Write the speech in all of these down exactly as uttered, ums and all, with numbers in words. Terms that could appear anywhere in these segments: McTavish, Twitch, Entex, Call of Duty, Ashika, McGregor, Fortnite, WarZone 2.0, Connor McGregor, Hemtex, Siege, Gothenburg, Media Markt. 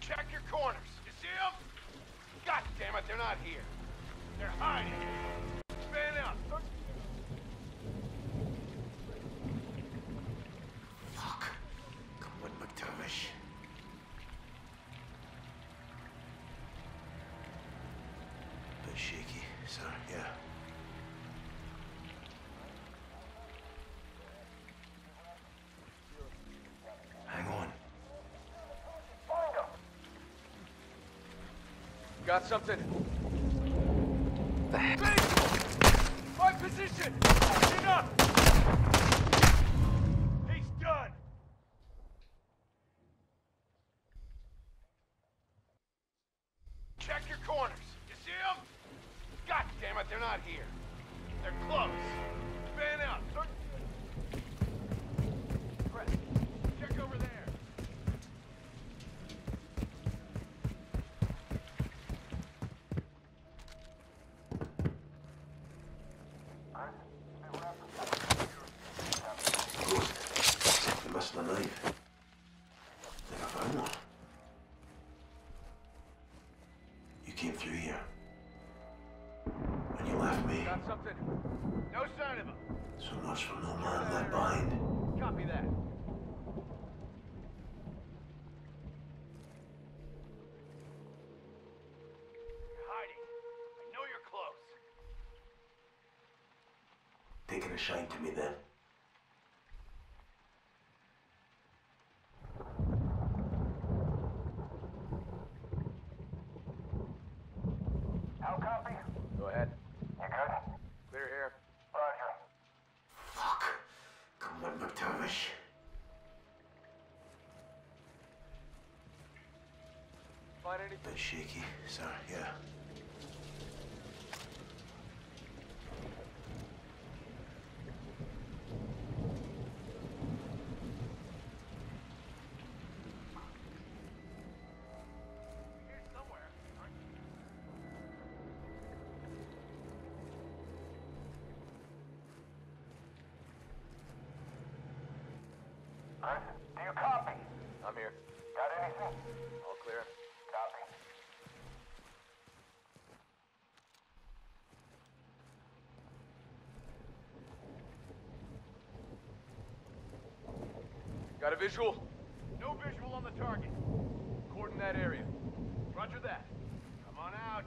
Check your corners. You see them? God damn it, they're not here. They're hiding. Man up. Fuck. Come on, McTavish. Bit shaky, sir, yeah. Got something. The heck? My position! Enough! He's done! Check your corners. You see them? God damn it, they're not here. They're close. Man out. Press. Check over there. Taking a shine to me then. I'll copy. Go ahead. You're good? Clear here. Roger. Fuck. Come on, McTavish. Find anything? Bit shaky, sir, yeah. Got a visual? No visual on the target. Cordon that area. Roger that. Come on out.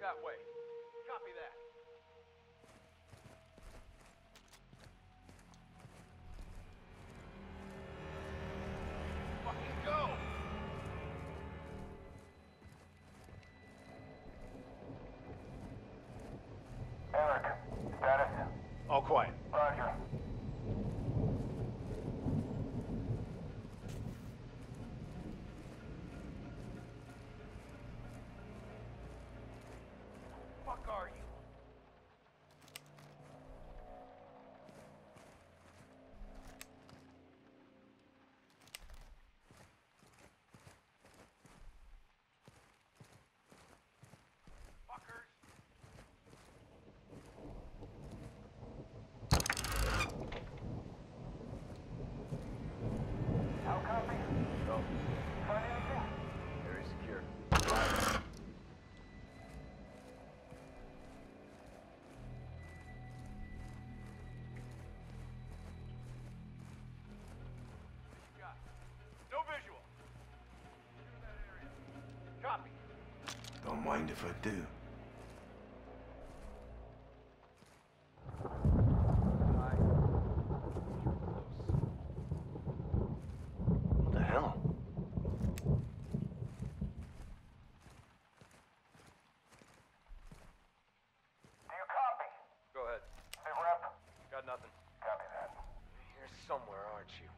That way. Copy that. Fucking go! Eric, status? All quiet. Roger. mind if I do. What the hell? Do you copy? Go ahead. Hey, rep. Got nothing. Copy that. You're somewhere, aren't you?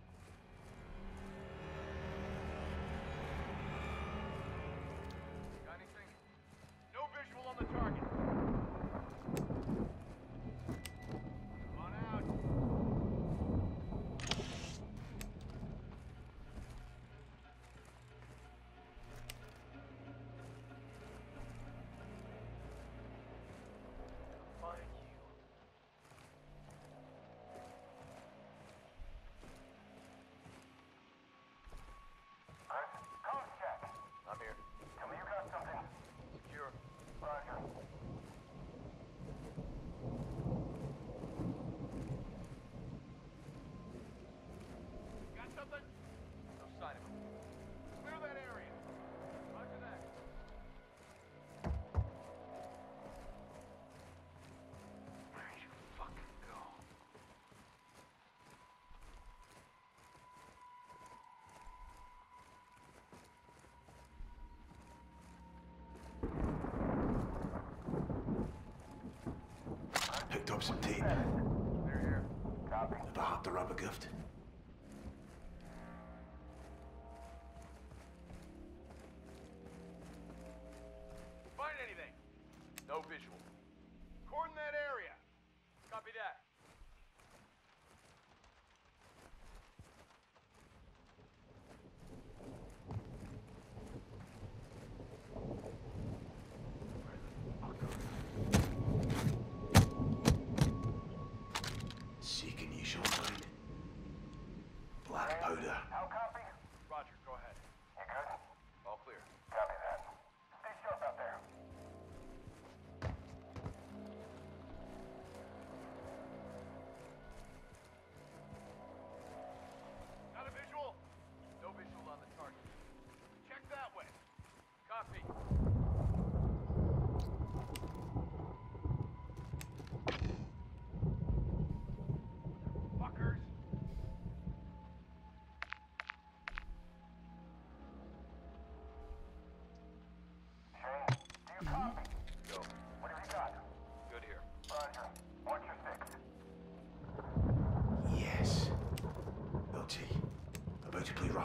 Picked up some tape. They're here. Copy. Never hopped the rubber gift. Find anything? No visual. Cordon that area. Copy that.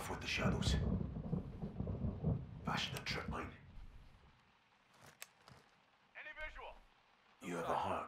With the shadows. Fashion a trip mine. Any visual? You have a heart.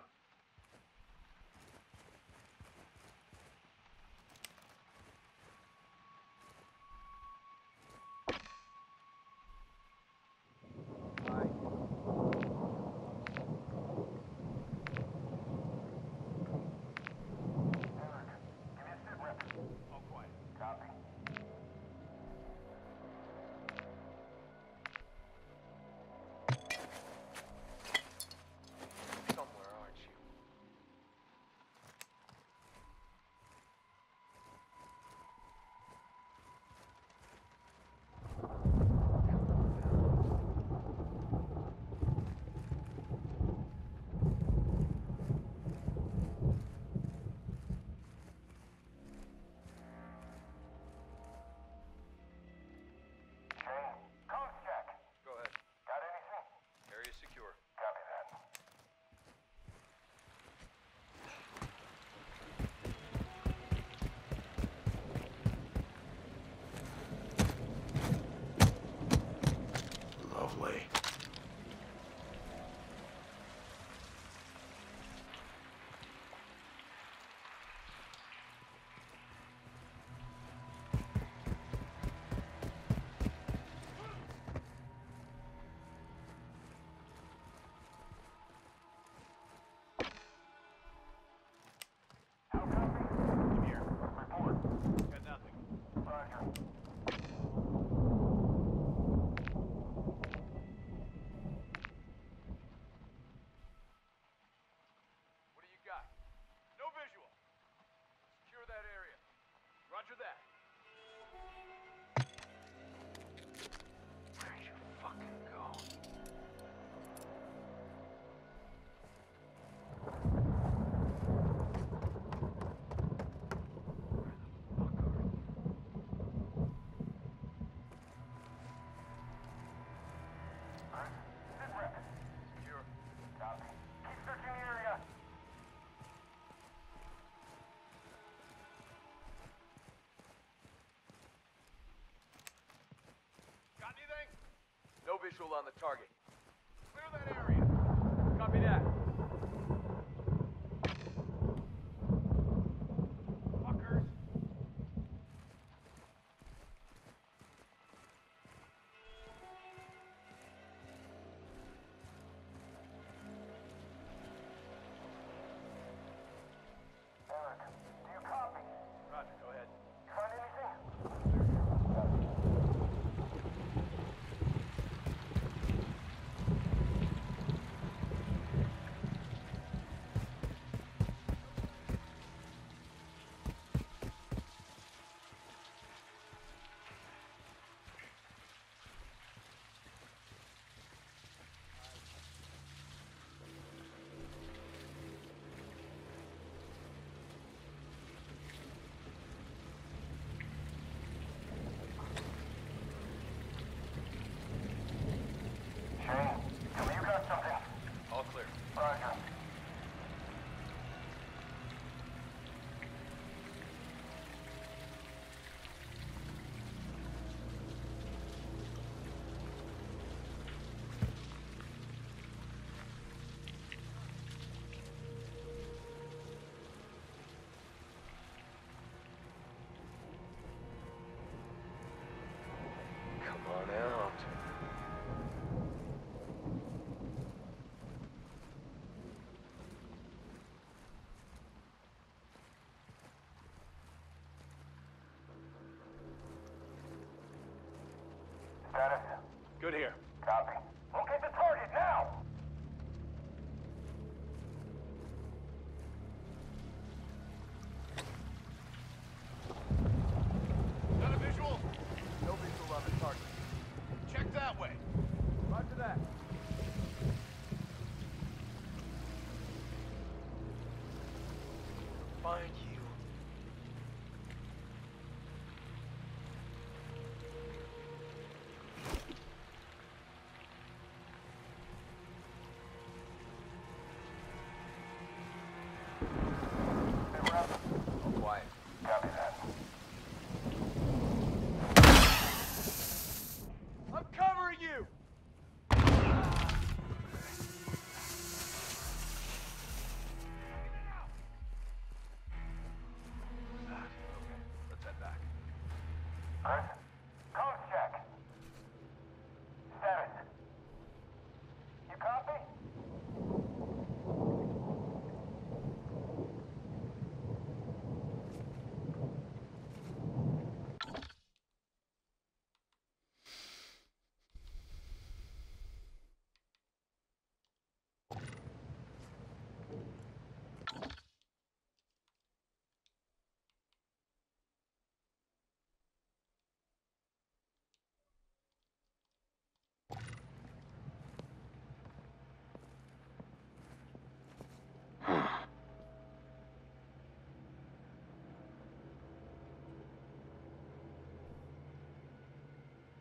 No visual on the target. Clear that area. Copy that. Fuckers. Eric, do you copy? Roger, go ahead. You find anything? Good here. Copy. Locate the target now! Got a visual? No visual on the target. Check that way. Roger that. Find you.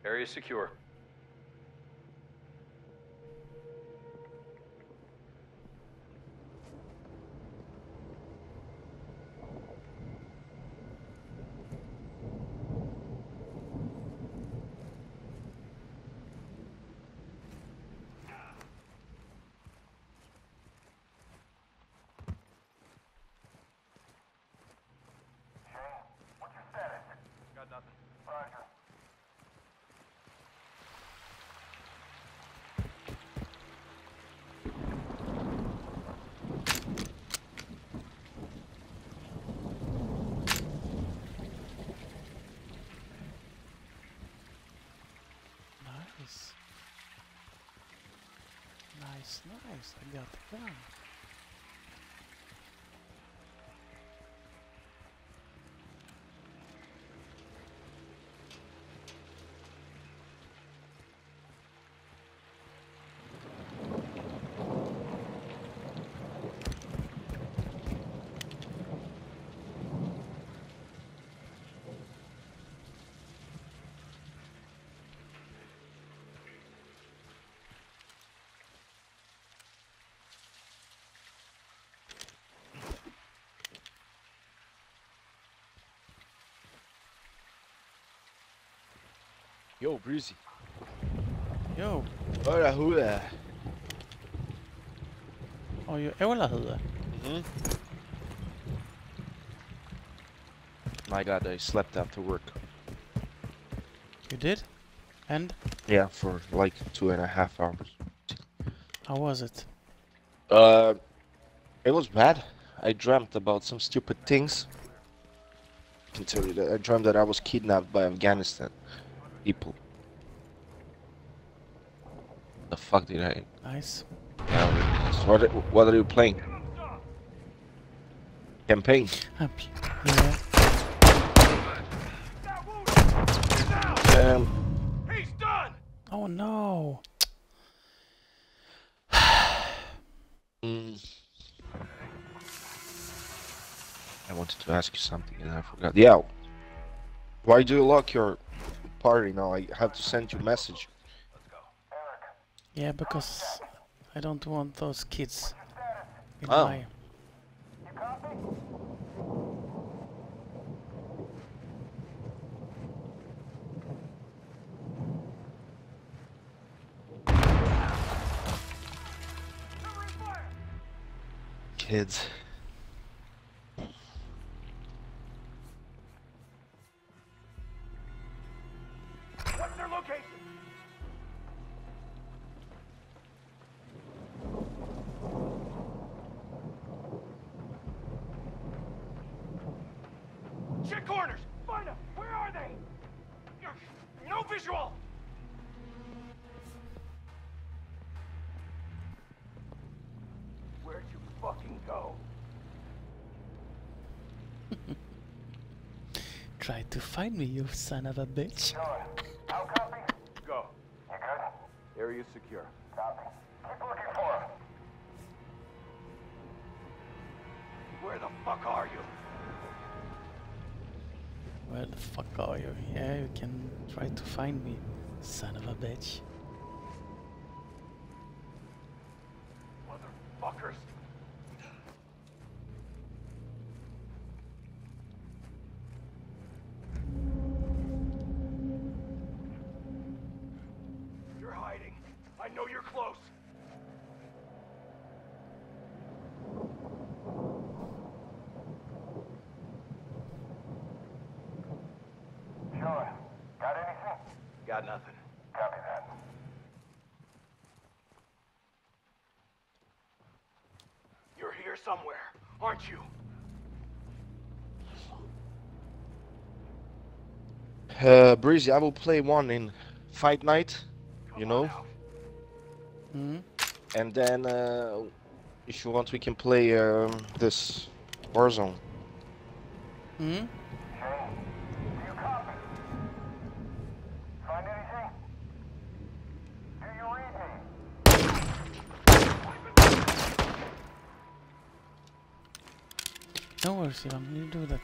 Area secure. Nice, nice, I got the gun. Yo, Breezy. Jo. Hvad er der hude af? Og jo ævlerhed af. Mhm. My god, I slept after work. You did? And? Yeah, for like two and a half hours. How was it? Uh, it was bad. I dreamt about some stupid things. I can tell you that I dreamt that I was kidnapped by Afghanistan people. The fuck did I? Nice. Yeah, so what, what are you playing? Campaign. I'm yeah. Damn. He's done. Oh no. mm. I wanted to ask you something and I forgot. Yeah. Why do you lock your party now? I have to send you a message. Yeah, because I don't want those kids in oh. my... Kids. Tried to find me, you son of a bitch. I'll copy. Go. You good? Area secure. Copy. Keep looking for him. Where the fuck are you? Where the fuck are you? Yeah, you can try to find me, son of a bitch. Motherfuckers. Somewhere, aren't you? Uh, Breezy, I will play one in Fight Night, you know. Mm-hmm. And then, uh, if you want, we can play um, this Warzone. Mm-hmm. No worries, Ivan, you do that.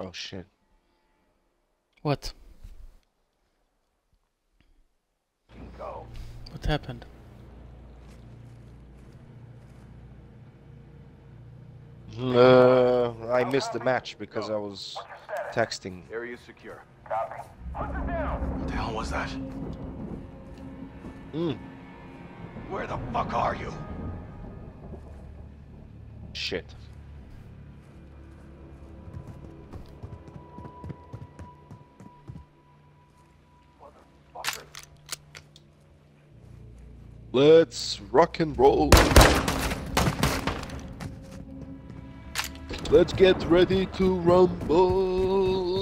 Oh shit. What? Happened. Uh, I missed the match because I was texting. Area secure. Copy. What the hell was that? Mm. Where the fuck are you? Shit. Let's rock and roll. Let's get ready to rumble.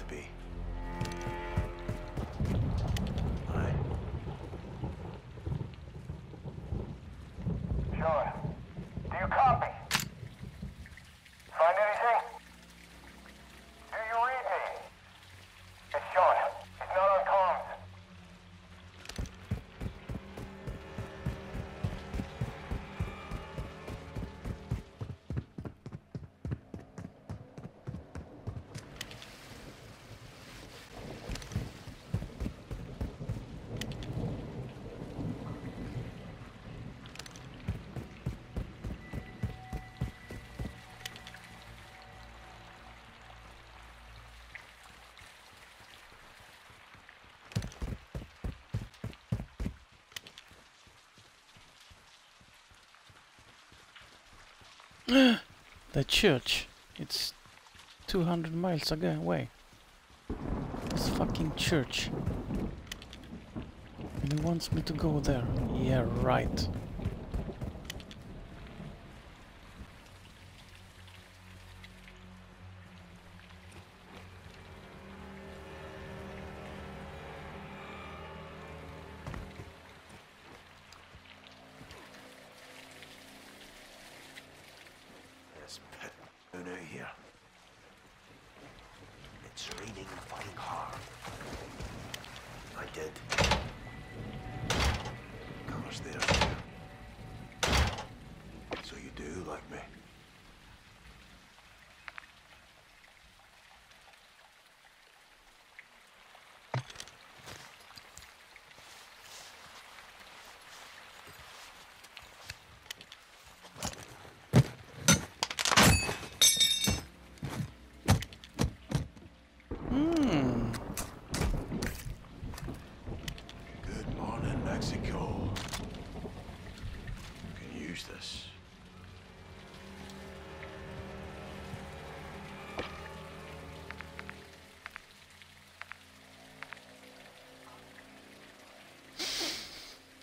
to be. Aye. Sure. Do you copy? Find anything? Do you read me? It's Sean. He's not on comms. The church, it's two hundred miles away. This fucking church. And he wants me to go there. Yeah, right.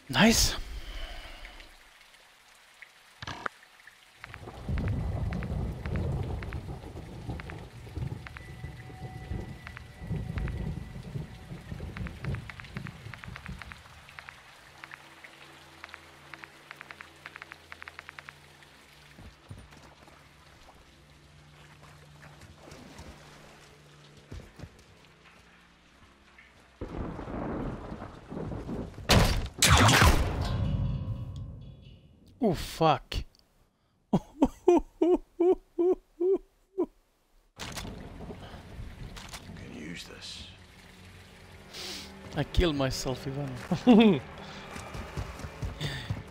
Nice. Oh fuck. Can use this. I killed myself even.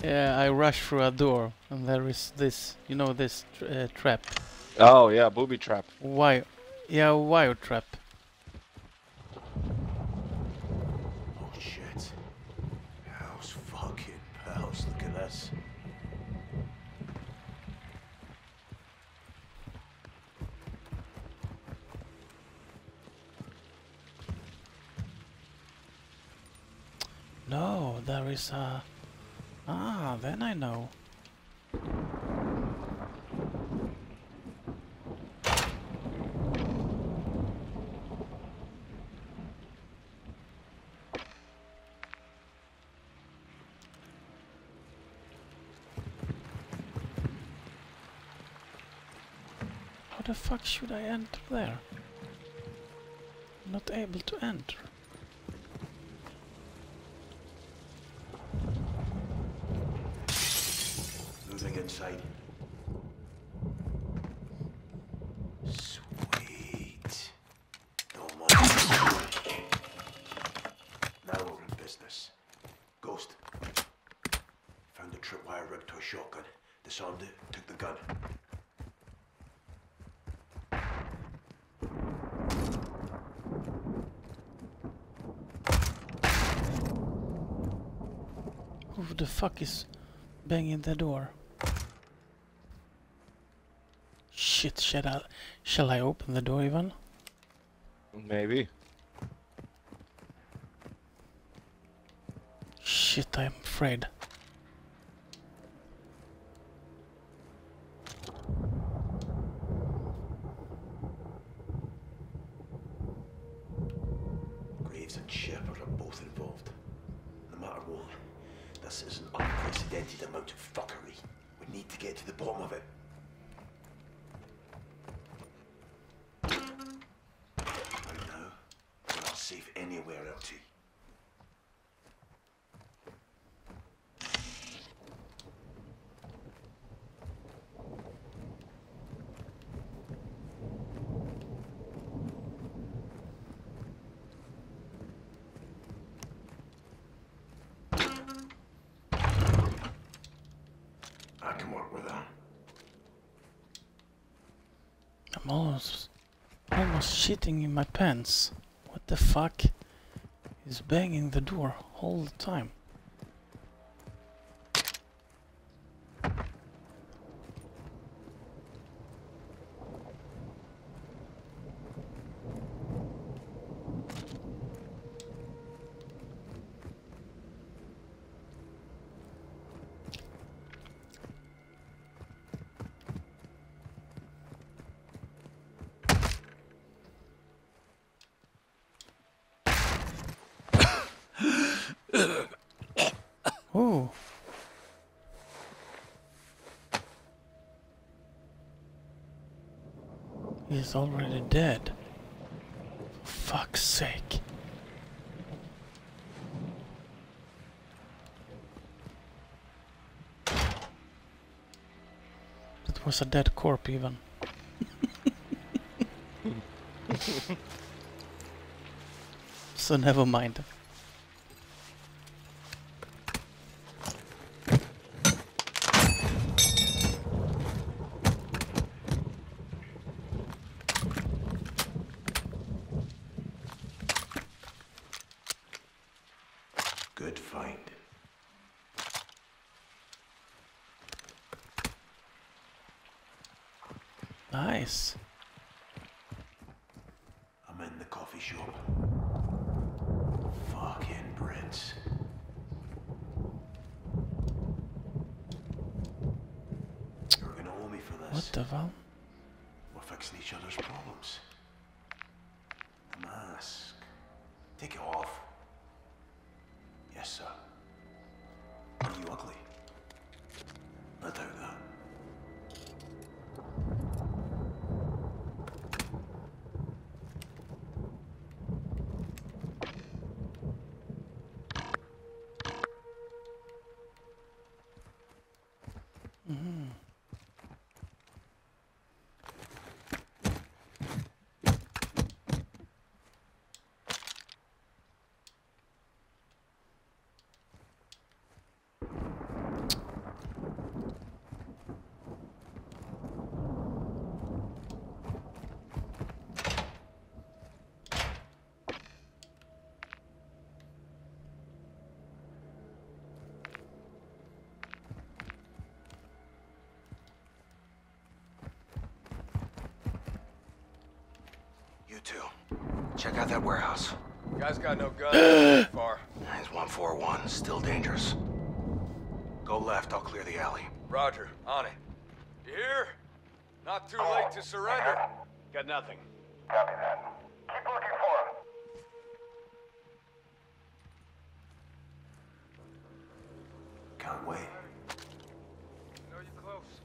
Yeah, I rushed through a door and there is this, you know, this tra uh, trap. Oh yeah, booby trap. Wire. Yeah, wire trap. Oh shit. How's fucking pals, look at this. No, there is a... Ah, then I know. How the fuck should I enter there? I'm not able to enter. Inside. Sweet. No more. Now we're in business. Ghost. Found a tripwire rigged to a shotgun. Disarmed it, took the gun. Who the fuck is banging the door? Shit, shall I, shall I open the door even? Maybe. Shit, I'm afraid. Priest and Shepherd are both involved. No matter what, this is an unprecedented amount of fuckery. We need to get to the bottom of it. Right now, we're not safe anywhere, L T. I'm almost, almost shitting in my pants. What the fuck is banging the door all the time? He's already dead. For fuck's sake. That was a dead corpse, even. So never mind. You two, check out that warehouse. Guy's got no guns. Far. It's one four one, still dangerous. Go left, I'll clear the alley. Roger, on it. You hear? Not too late to surrender. Got nothing. Copy that. Keep looking for him. Can't wait. No, you're close.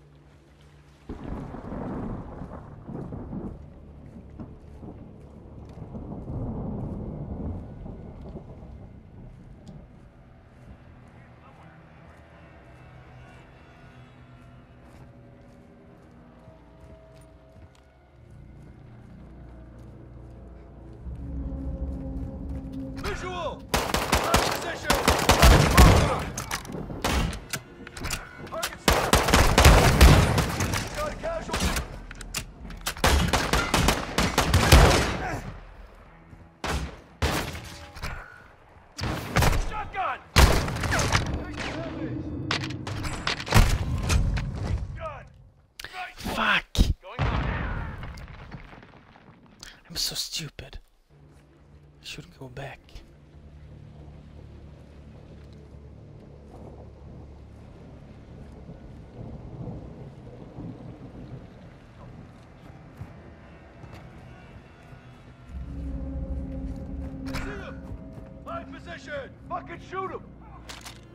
position! Fucking shoot him!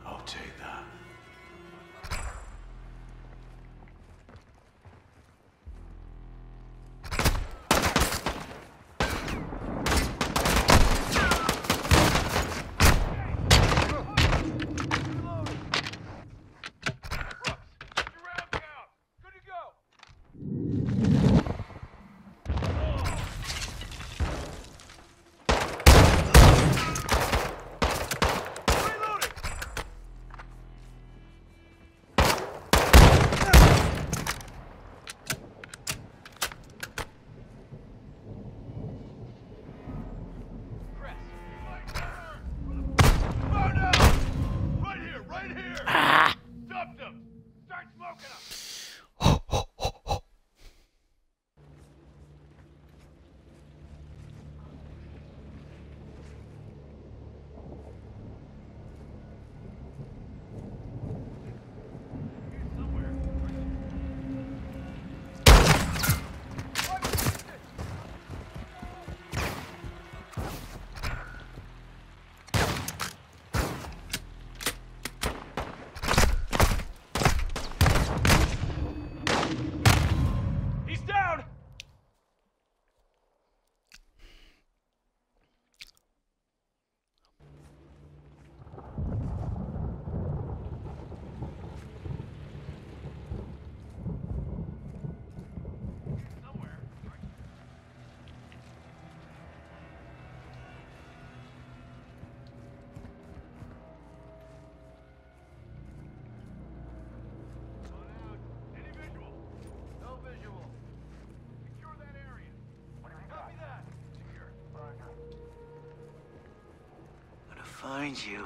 I'll take that. Find you.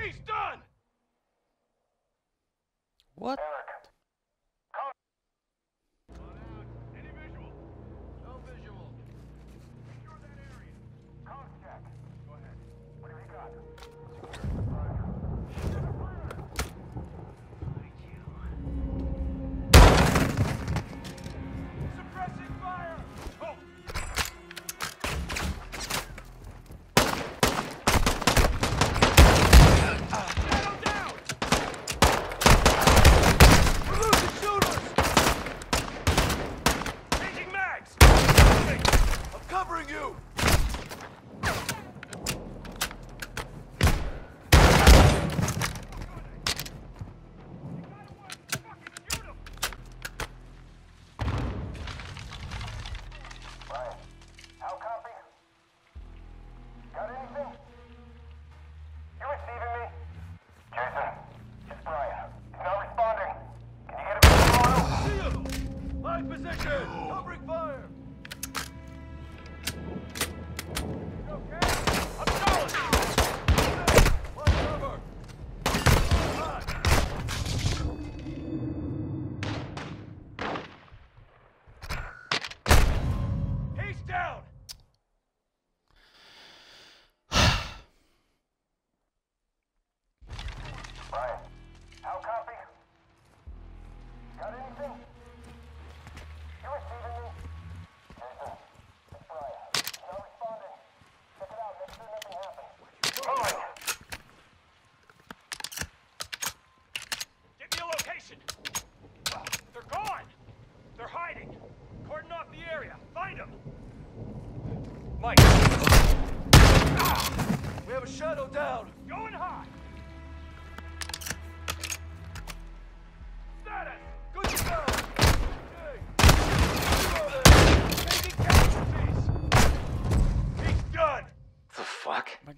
He's done. What?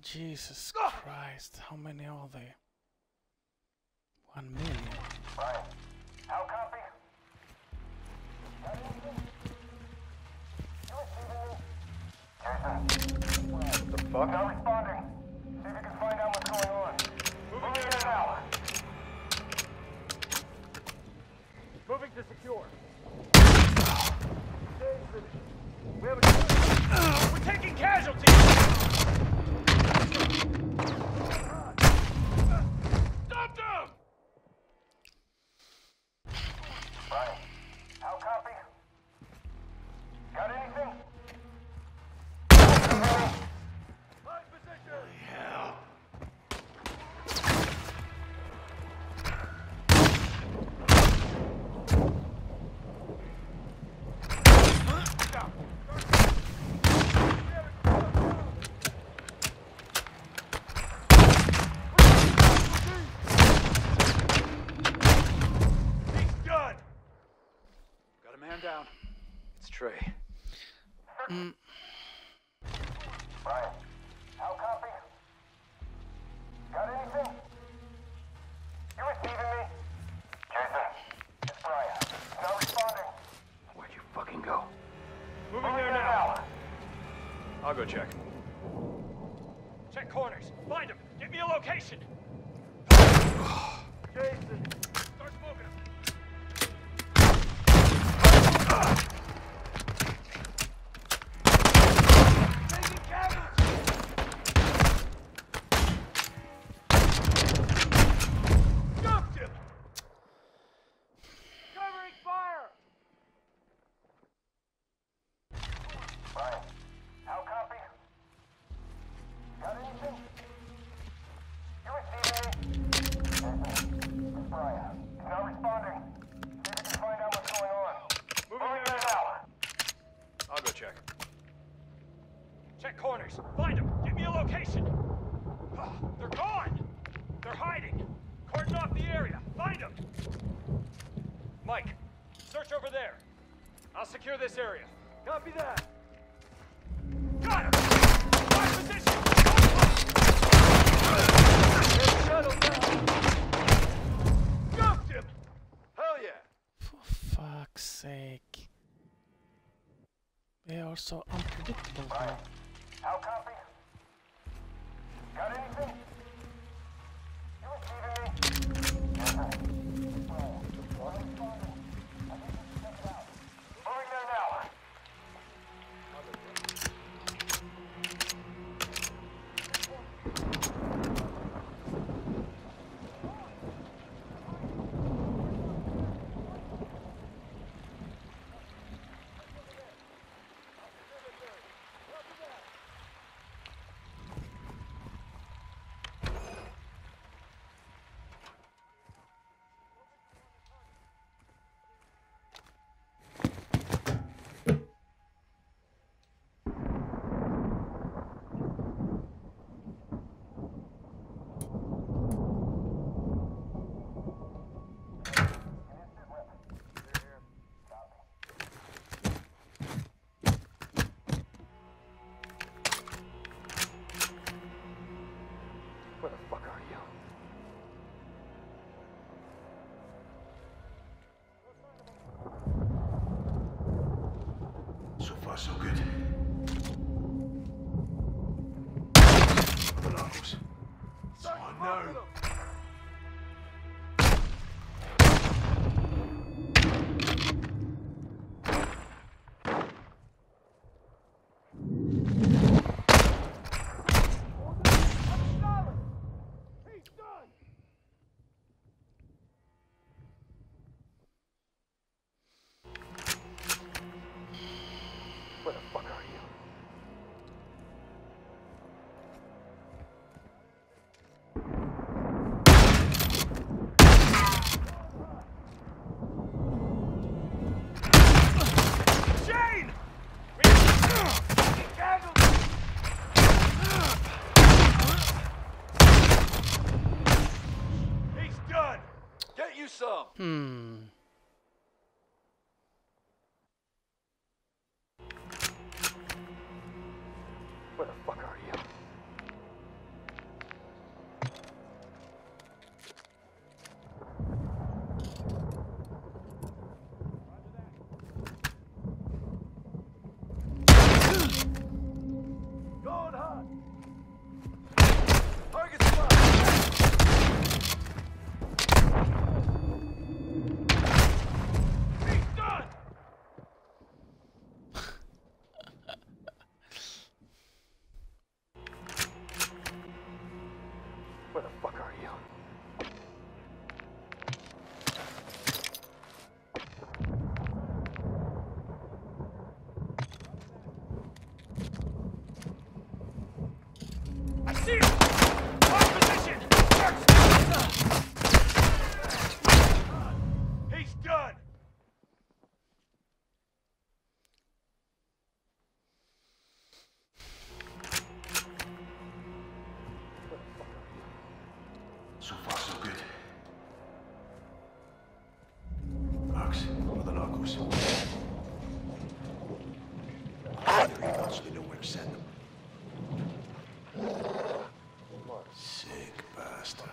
Jesus Christ, how many are they? One million. Brian, how copy? What the fuck? Not responding. See if you can find out what's going on. Moving in now. Moving to secure. We have a... We're taking casualties! You Mm. Brian, how copy? Got anything? You receiving me? Jason, it's Brian. Not responding. Where'd you fucking go? Moving there now. I'll go check. Check corners. Find him. Give me a location. Jason, start smoking him. Secure this area. Copy that. Got him! My position! There's a shuttle down! Dropped him! Hell yeah! For fuck's sake. They are so unpredictable. Right. How copy? Got anything? You receiving me? Alright. So good. Close. Oh no! Hmm. Where the fuck are you? Going hot. Target spot. send them. Sick bastard.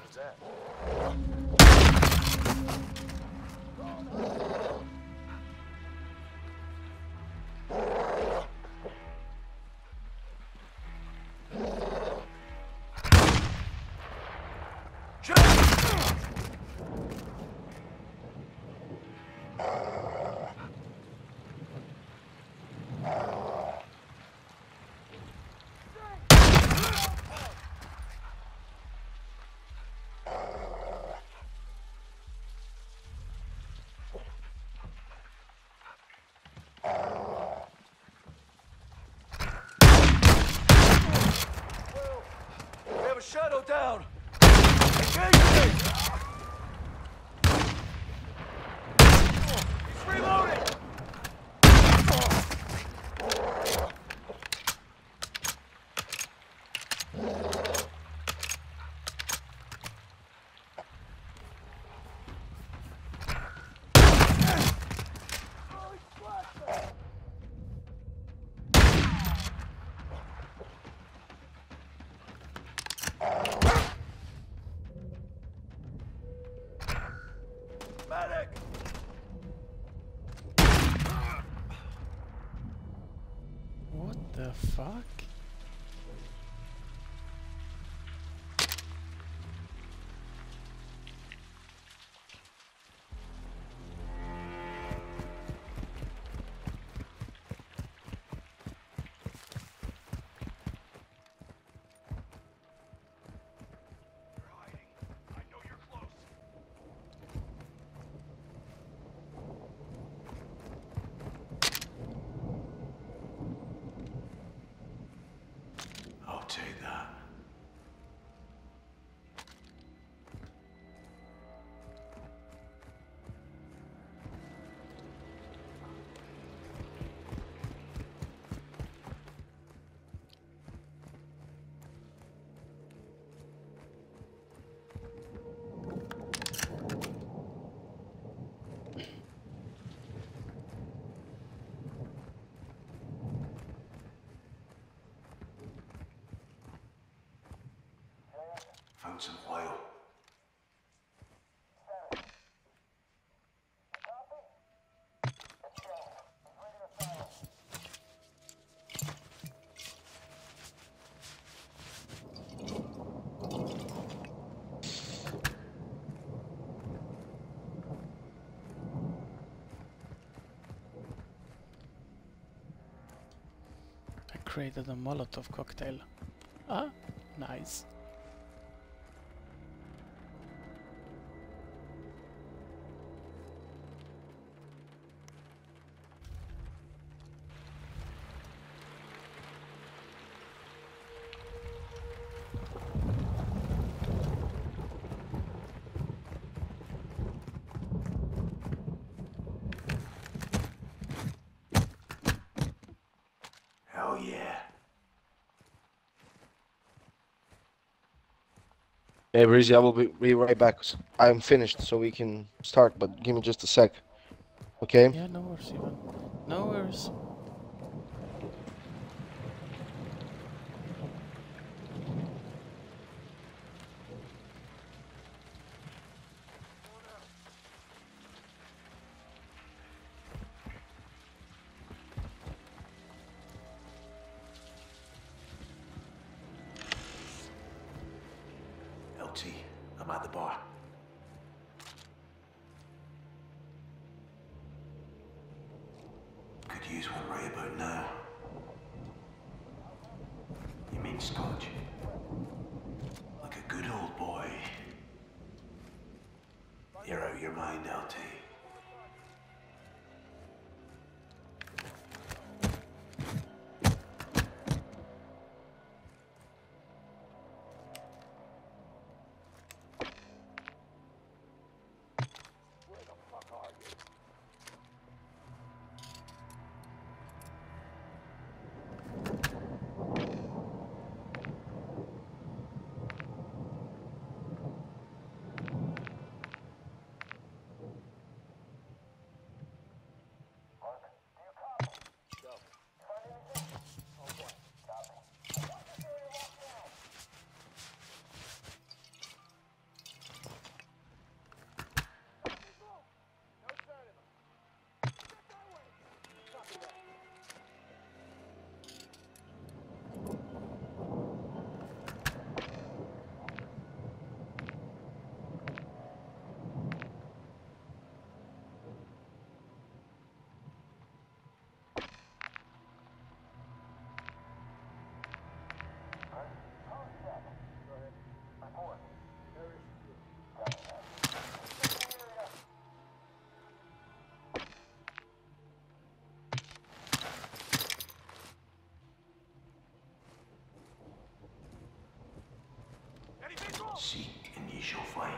Shadow down! He's reloading! Fuck. Some oil. I created a Molotov cocktail. Ah, nice. Hey Breezy, I will be, be right back. I'm finished, so we can start, but give me just a sec. Okay? Yeah, no worries, Ivan. No worries. I'm at the bar. Could use one right about now. You mean Scotch? Like a good old boy. You're out of your mind, L T. Seek and ye shall find.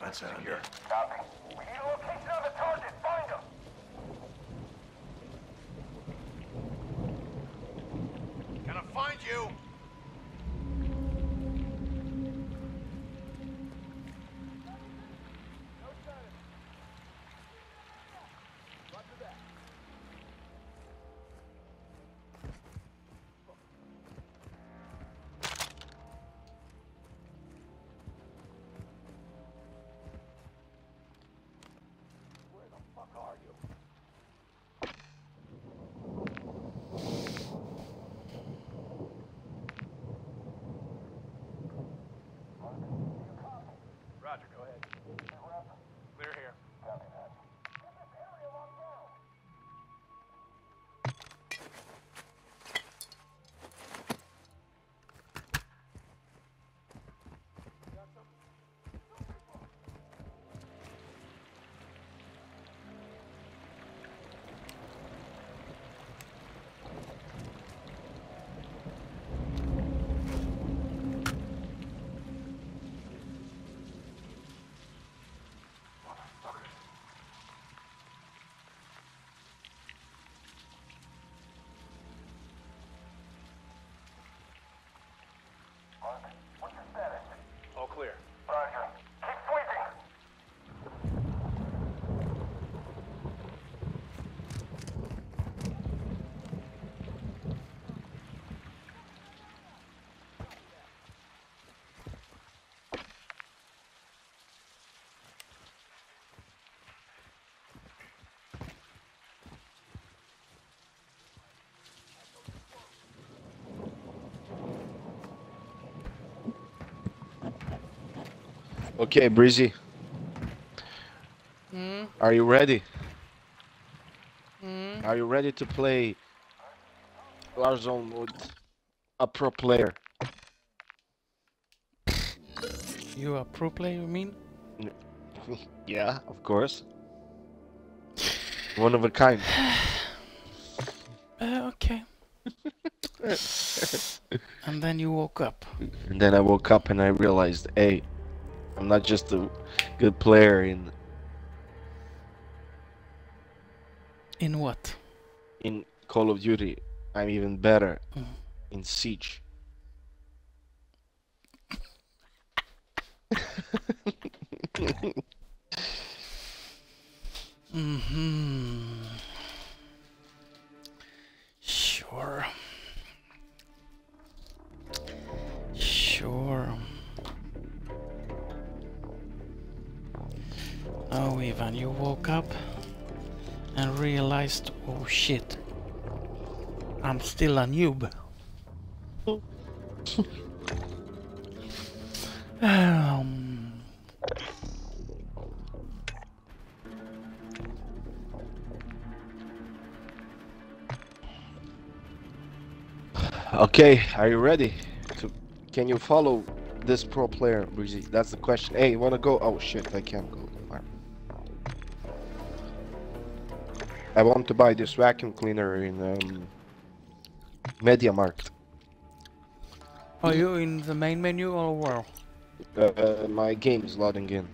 That's out here. Copy. We need a location on the target. Find them. Gonna find you. Clear. Roger. Keep sweeping. Okay, Breezy. Mm. Are you ready? Mm. Are you ready to play Warzone with a pro player? You a pro player, you mean? Yeah, of course. One of a kind. Uh, okay. And then you woke up. And then I woke up and I realized, hey, I'm not just a good player in... In what? In Call of Duty. I'm even better mm. in Siege. Mm-hmm. Sure. Sure. Oh, Ivan, you woke up and realized, oh shit, I'm still a noob. um, okay, are you ready? To, can you follow this pro player, Breezy? That's the question. Hey, you wanna go? Oh shit, I can't go. I want to buy this vacuum cleaner in um, Media Markt. Are you in the main menu or where? Uh, uh, my game is loading in.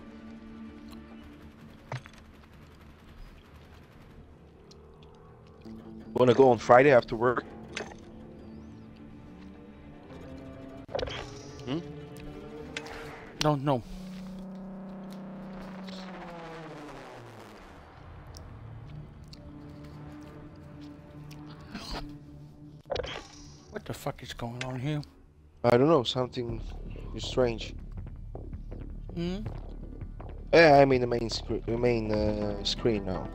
Wanna go on Friday after work? Hmm? Don't know. fuck is going on here? I don't know, something is strange. Hmm? Yeah, I'm in the main, sc main uh, screen now.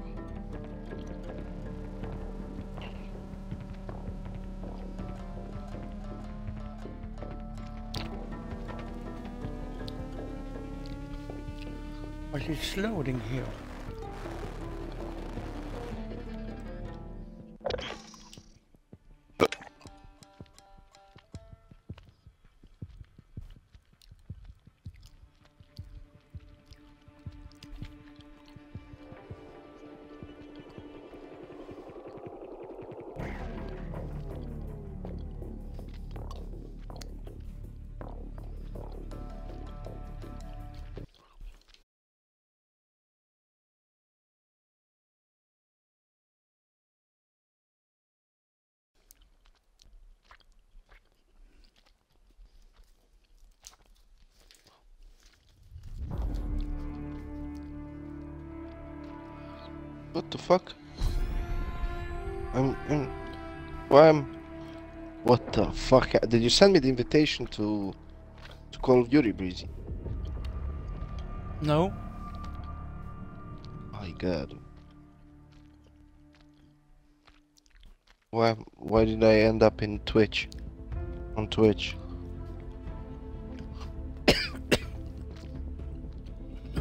But it's loading here. What the fuck? I'm, I'm, well, I'm. What the fuck? Did you send me the invitation to, to Call of Duty, Breezy? No. My God. Why? Why did I end up in Twitch? On Twitch.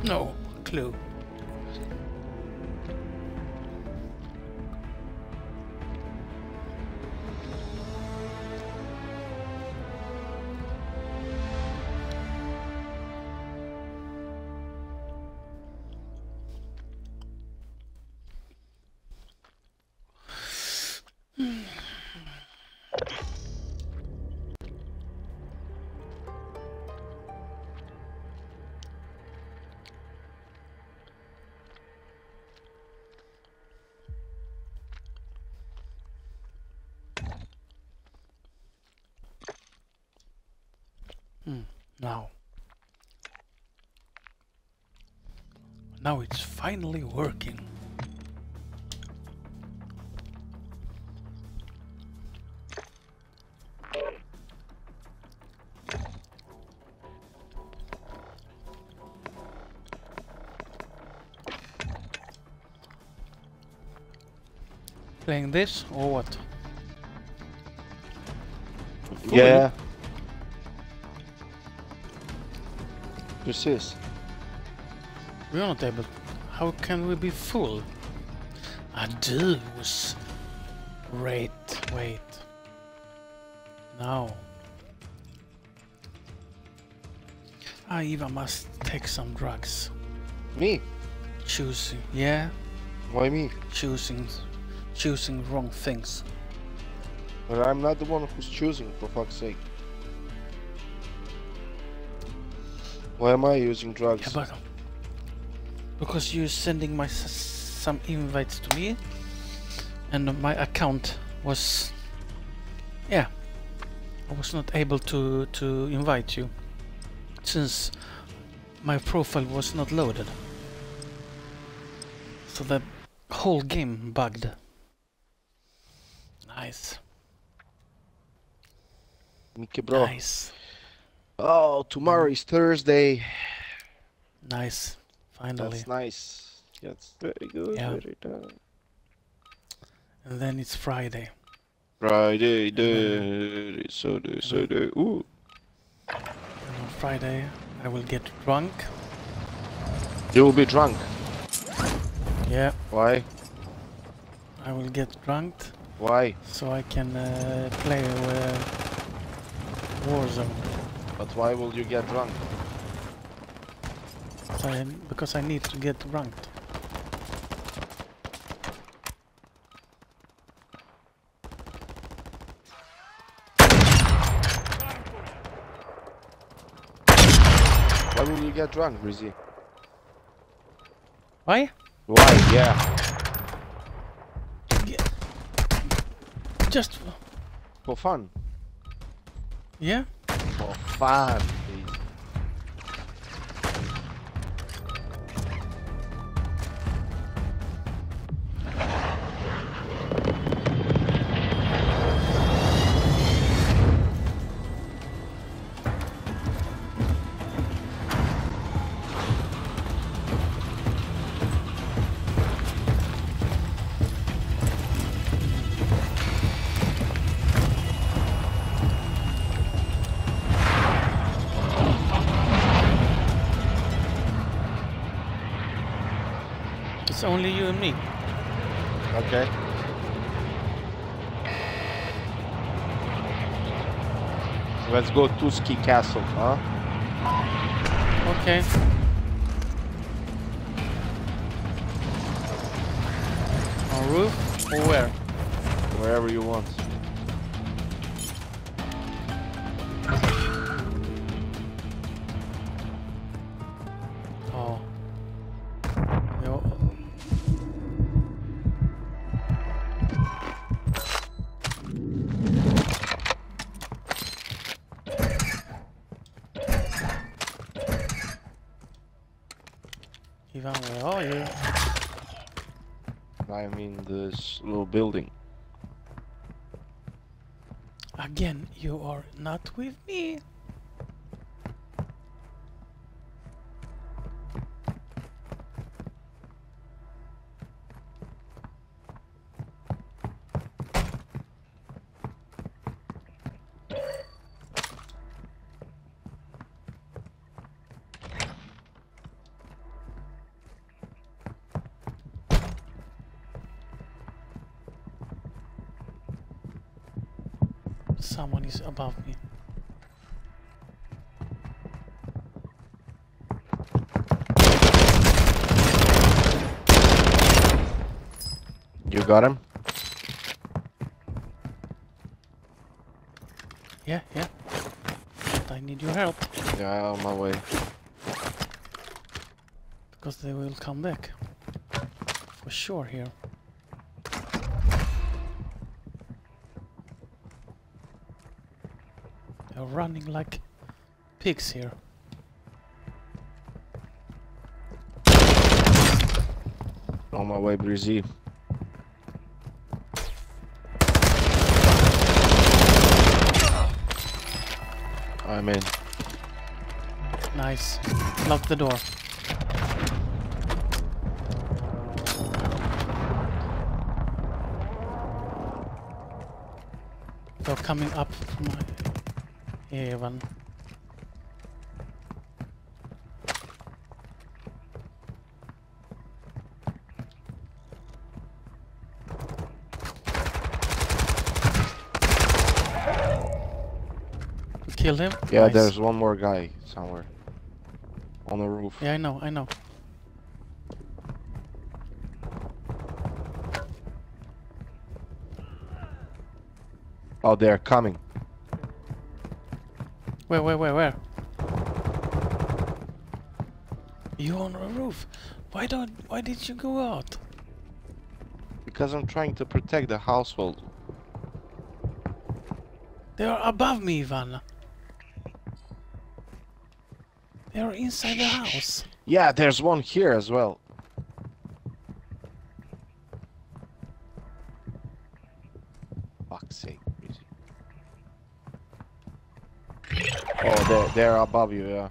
No clue. Now it's finally working. Playing this or what? Yeah. Precis. We are not able. How can we be full? I do was. Wait, wait. Now. I even must take some drugs. Me? Choosing, yeah. Why me? Choosing, choosing wrong things. But I'm not the one who's choosing, for fuck's sake. Why am I using drugs? Yeah, but because you're sending my s some invites to me, and my account was, yeah, I was not able to to invite you since my profile was not loaded. So the whole game bugged. Nice. Mycket bra. Nice. Oh, tomorrow is Thursday. Nice. Finally. That's nice. That's very good. Yeah. Very good. And then it's Friday. Friday, day, Sunday, Sunday. Ooh. And on Friday, I will get drunk. You will be drunk. Yeah. Why? I will get drunk. Why? So I can uh, play uh, Warzone. But why will you get drunk? I, because I need to get ranked. Why will you get drunk, Breezy? Why? Why? Yeah. yeah. Just for, for fun. Yeah. For fun. It's only you and me. Okay. Let's go to Ski Castle, huh? Okay. On roof or where? Wherever you want. Oh. No. Ivan, where are you? I'm in this little building. Again, you are not with me. Someone is above me. You got him? Yeah, yeah. But I need your help. Yeah, on my way. Because they will come back. For sure here. Running like pigs here. On my way, Breezy. I'm in. Nice. Lock the door. They're coming up from my... Even. Kill him? Yeah, nice. There's one more guy somewhere. On the roof. Yeah, I know, I know. Oh, they're coming. Where, where, where, where? You on a roof? Why don't? Why did you go out? Because I'm trying to protect the household. They are above me, Ivan. They are inside the house. Yeah, there's one here as well. Fuck's sake. Oh, they're, they're above you, yeah.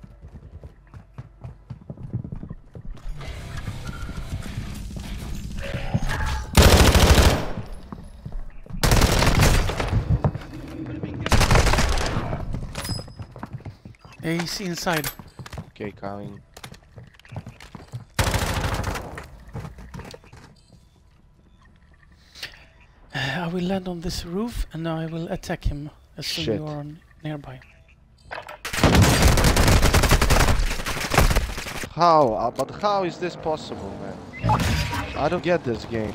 He's inside. Okay, coming. I will land on this roof and I will attack him as soon as you are nearby. How? Uh, but how is this possible, man? I don't get this game.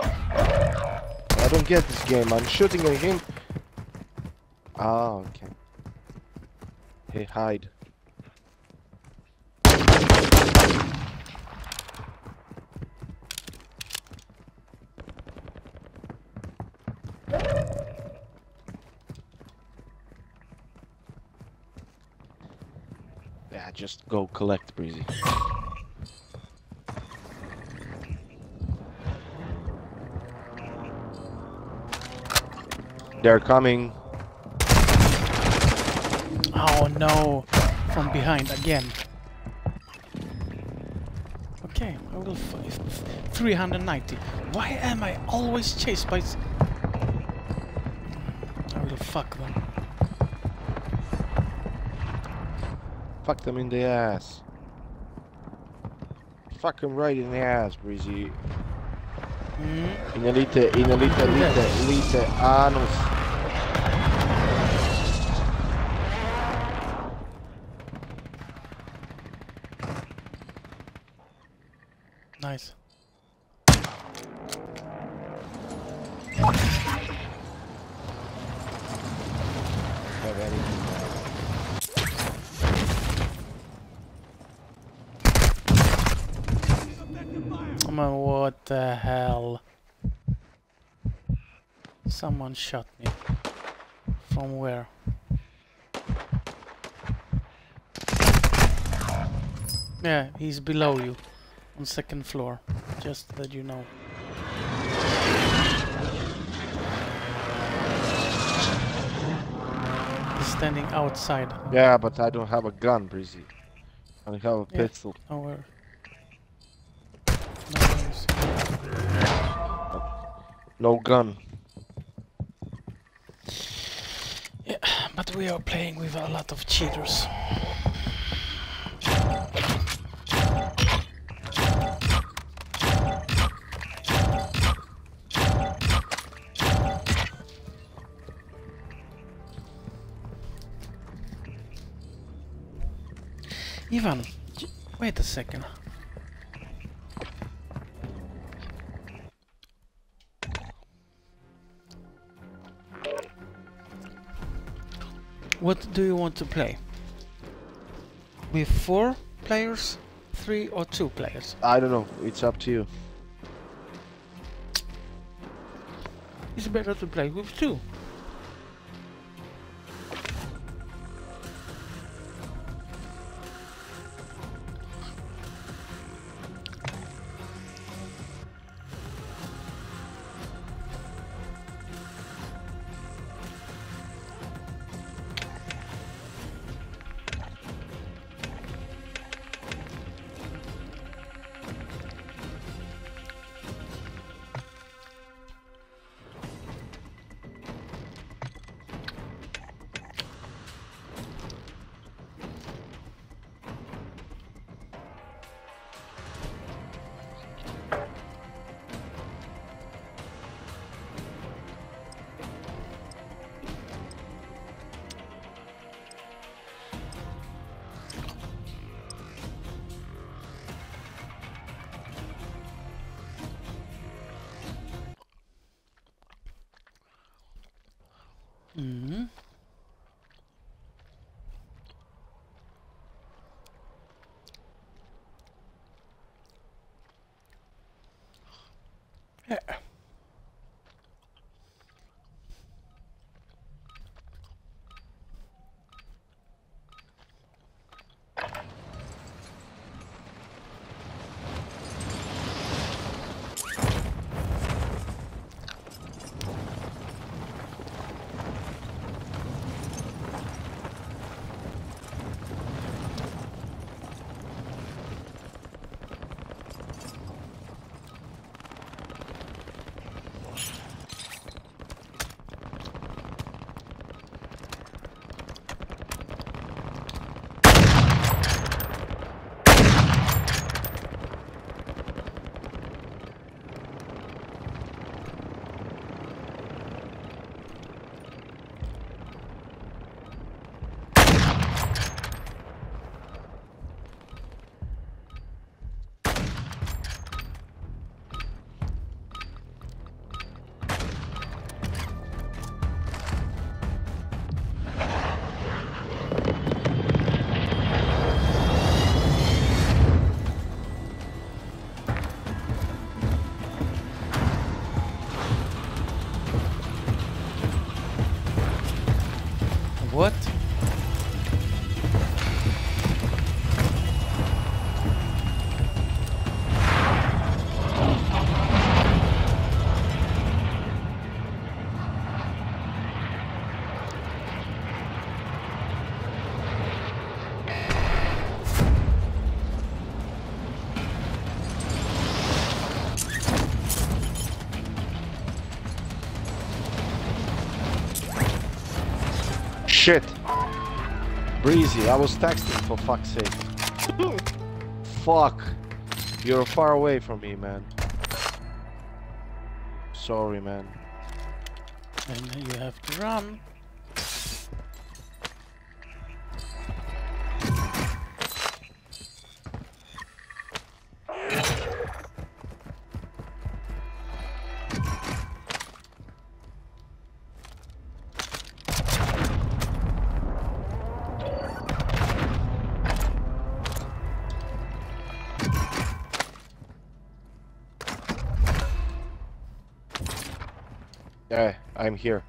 I don't get this game. I'm shooting at him. Ah, okay. Hey, hide. Just go collect, Breezy. They're coming. Oh no, from behind again. Okay, I will f three hundred ninety. Why am I always chased by... I will fuck them. Fuck them in the ass. Fuck them right in the ass, Breezy. Mm. In a little, in a little, little, little anus. Nice. Come on, what the hell? Someone shot me. From where? Yeah, he's below you. On second floor, just that you know. He's standing outside. Yeah, but I don't have a gun, Breezy. I have a yeah, pistol. Nowhere. No gun. Yeah, but we are playing with a lot of cheaters. Ivan, wait a second. What do you want to play? With four players, three or two players? I don't know, it's up to you. It's better to play with two. Mm-hmm. Yeah. Shit. Breezy, I was texting for fuck's sake. Fuck. You're far away from me, man. Sorry, man. And you have to run. Yeah, I'm here. I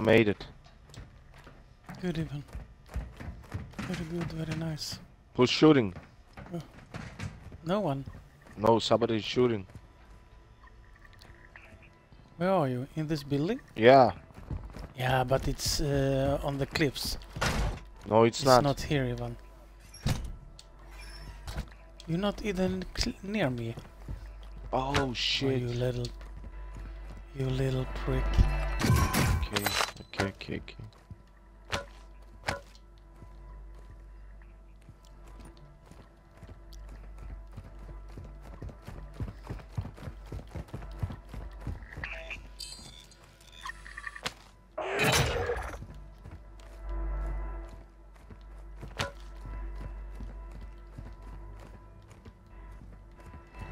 made it. Good, even. Very good, very nice. Who's shooting? Uh, no one. No, somebody is shooting. Where are you? In this building? Yeah. Yeah, but it's uh, on the cliffs. No, it's, it's not. It's not here, Ivan. You're not even near me. Oh shit! Oh, you little, you little prick. Okay, okay, okay, okay.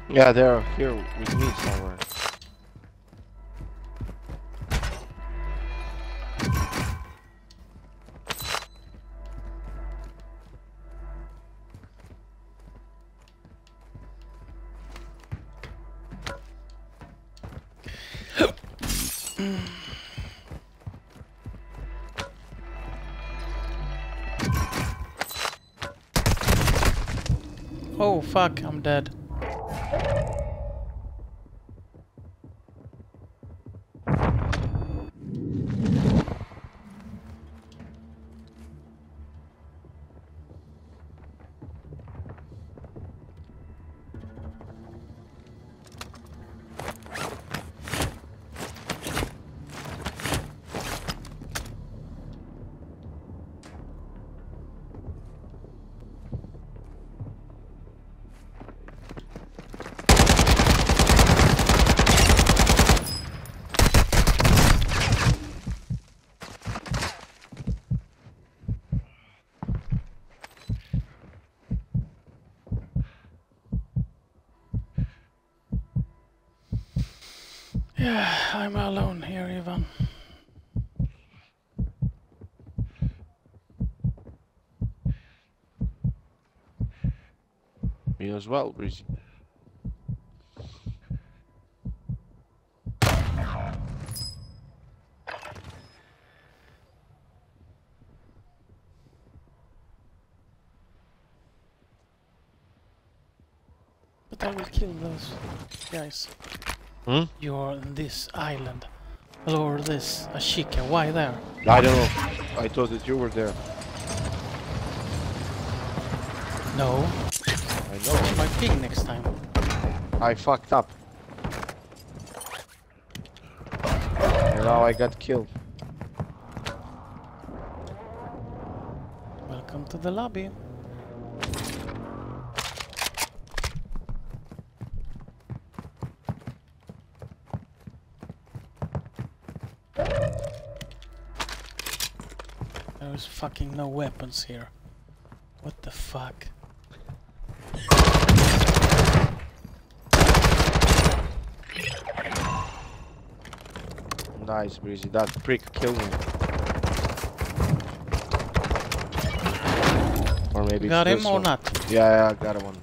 Yeah, they're here with me somewhere. Oh fuck, I'm dead. Yeah, I'm alone here, Ivan. Me as well, Breezy. But I will kill those guys. Hmm? You're on this island. Lower this, Ashika, why there? I don't know. I thought that you were there. No. I know. It's my pig next time. I fucked up. And now I got killed. Welcome to the lobby. There's fucking no weapons here. What the fuck? Nice, Breezy. That prick killed me. Or maybe got him or not? Yeah, yeah, I got him one.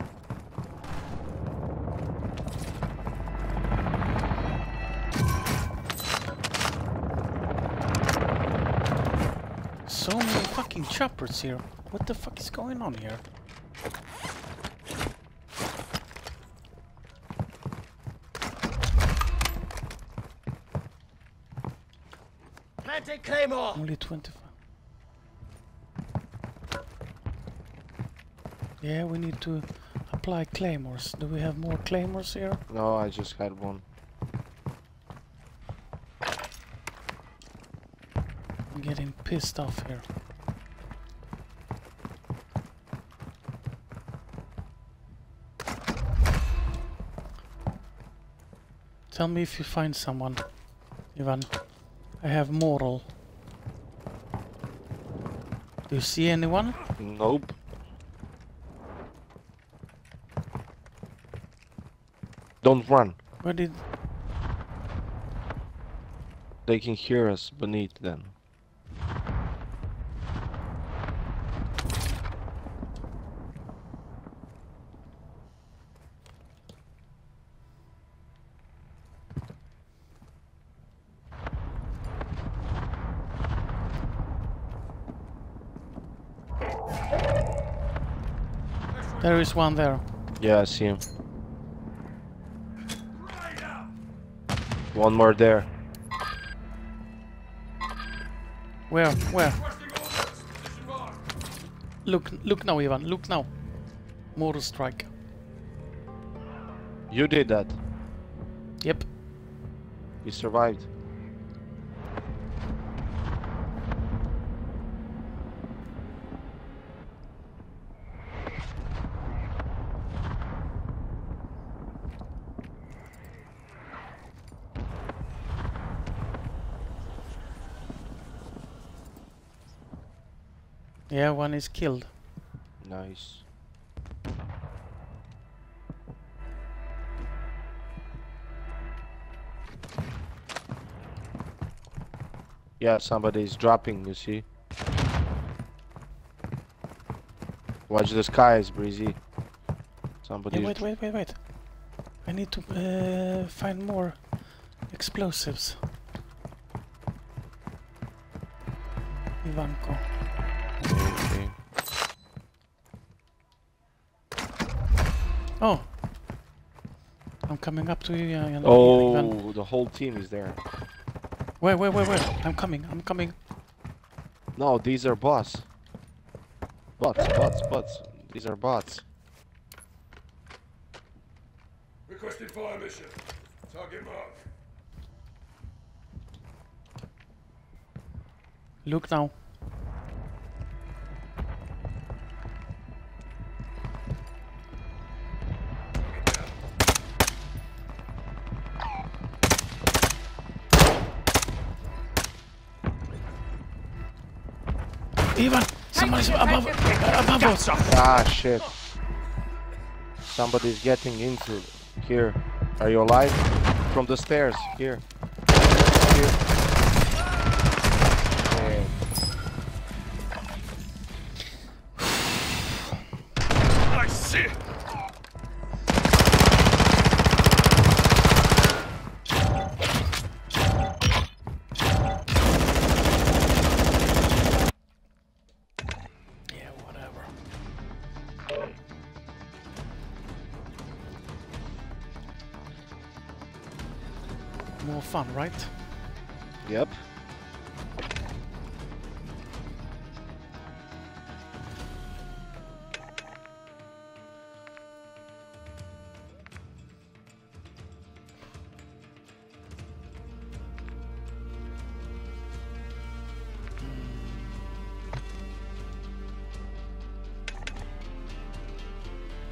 So many fucking choppers here. What the fuck is going on here? Planting claymore. Only twenty-five. Yeah, we need to apply claymores. Do we have more claymores here? No, I just had one. I'm getting pissed off here. Tell me if you find someone, Ivan. I have moral. Do you see anyone? Nope. Don't run. Where did... They can hear us beneath them. There is one there. Yeah, I see him. One more there. Where? Where? Look, look now, Ivan. Look now. Mortar strike. You did that. Yep. You survived. Yeah, one is killed. Nice. Yeah, somebody is dropping, you see. Watch the skies, Breezy. Somebody. Yeah, wait, wait, wait, wait. I need to uh, find more explosives. Ivanko. Oh, I'm coming up to you. Uh, oh, the whole team is there. Wait, wait, wait, wait. I'm coming, I'm coming. No, these are bots. Bots, bots, bots. These are bots. Requested fire mission. Target mark. Look now. Ivan, somebody's above, above us. Ah, shit. Somebody's getting into here. Are you alive? From the stairs. Here. Here. Okay. I see. Fun, right? Yep.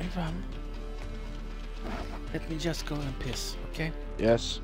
Ivan, let me just go and piss, okay? Yes.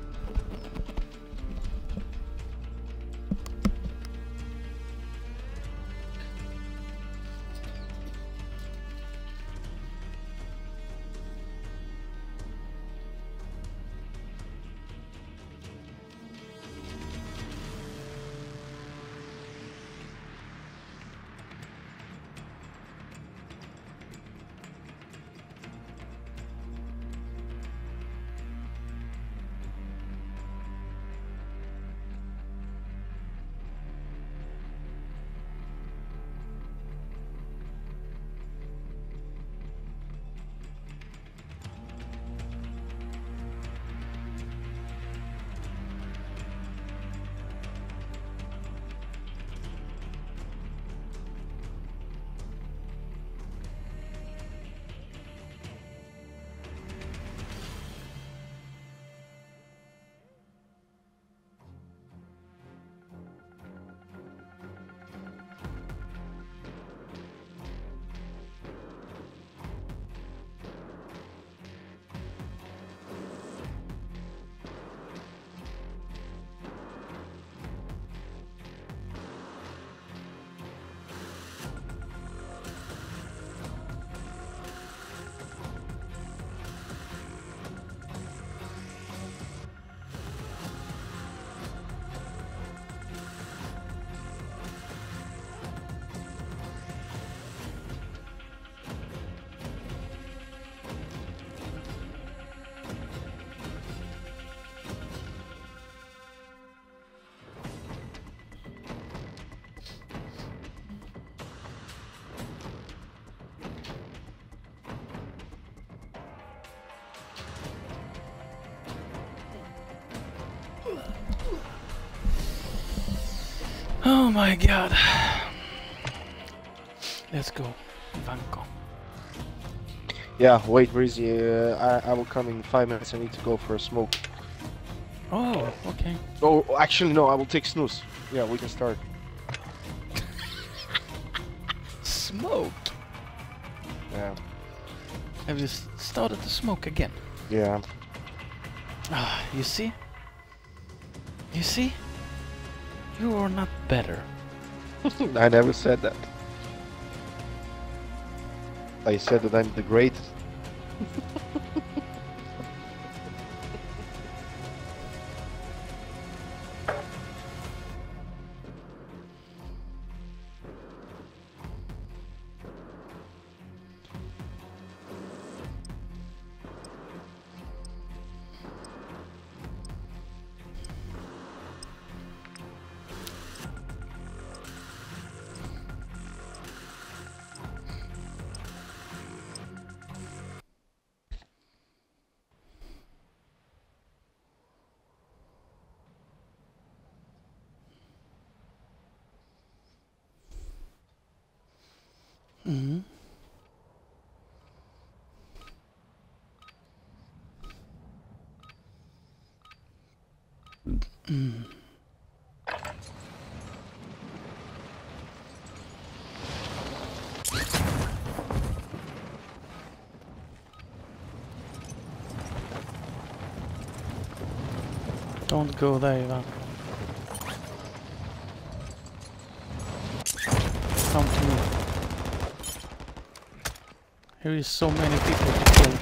Oh my god. Let's go, Vanko. Yeah, wait, Breezy. Uh, I, I will come in five minutes. I need to go for a smoke. Oh, okay. Oh, actually, no. I will take snooze. Yeah, we can start. Smoke. Yeah. Have you started to smoke again? Yeah. Ah, you see? You see? You are not better. I never said that. I said that I'm the greatest. Mm-hmm. Mm. Don't go there, Ivan. Come to me. There is so many people to kill.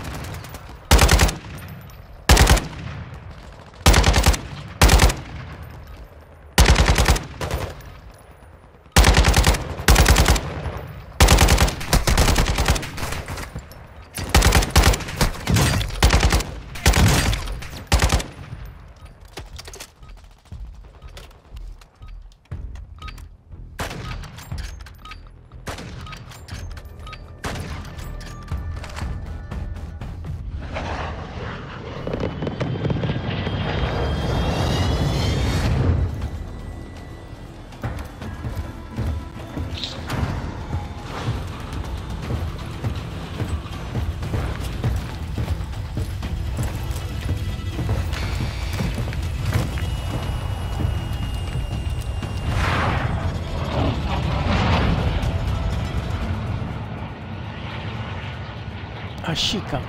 Ashika.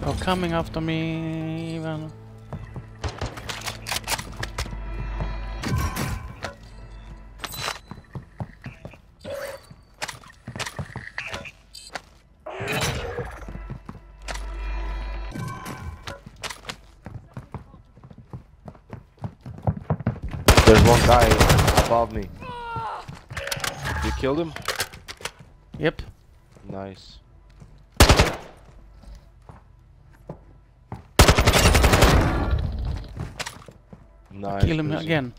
They're coming after me, Ivan. Guy above me. You killed him? Yep. Nice. Nice. Kill him busy. Again.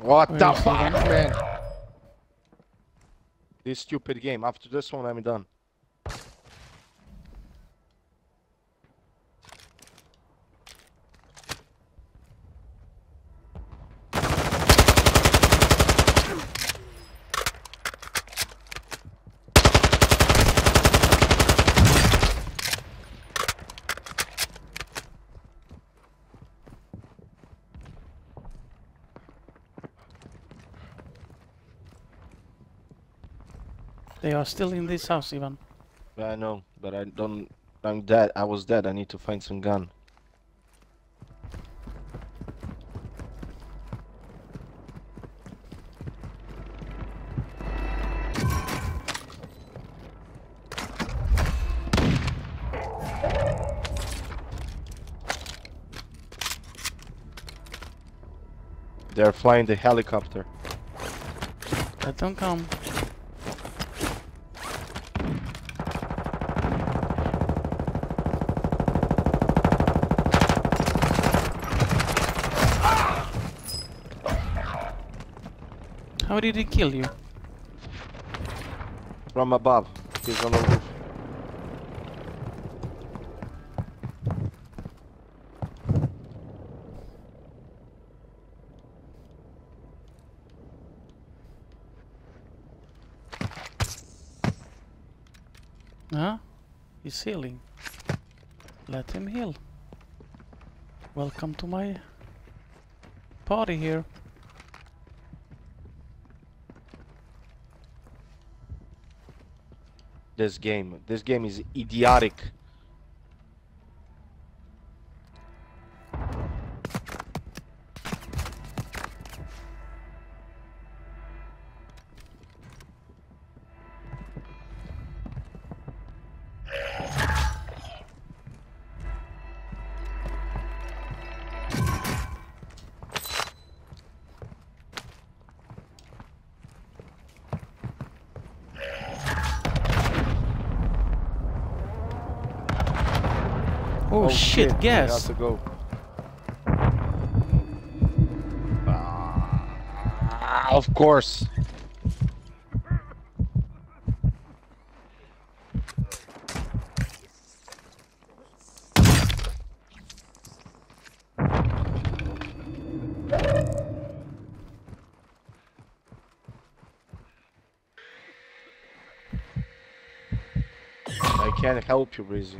What Where the fuck, man? This stupid game. After this one, I'm done. They are still in this house, Ivan. I know, but I don't. I'm dead. I was dead. I need to find some gun. They're flying the helicopter. Let them come. How did he kill you? From above. He's on the roof. Huh? He's healing. Let him heal. Welcome to my party here. This game. This game is idiotic. Oh, oh shit, shit, gas! I have to go. Ah, of course. I can't help you, Breezy.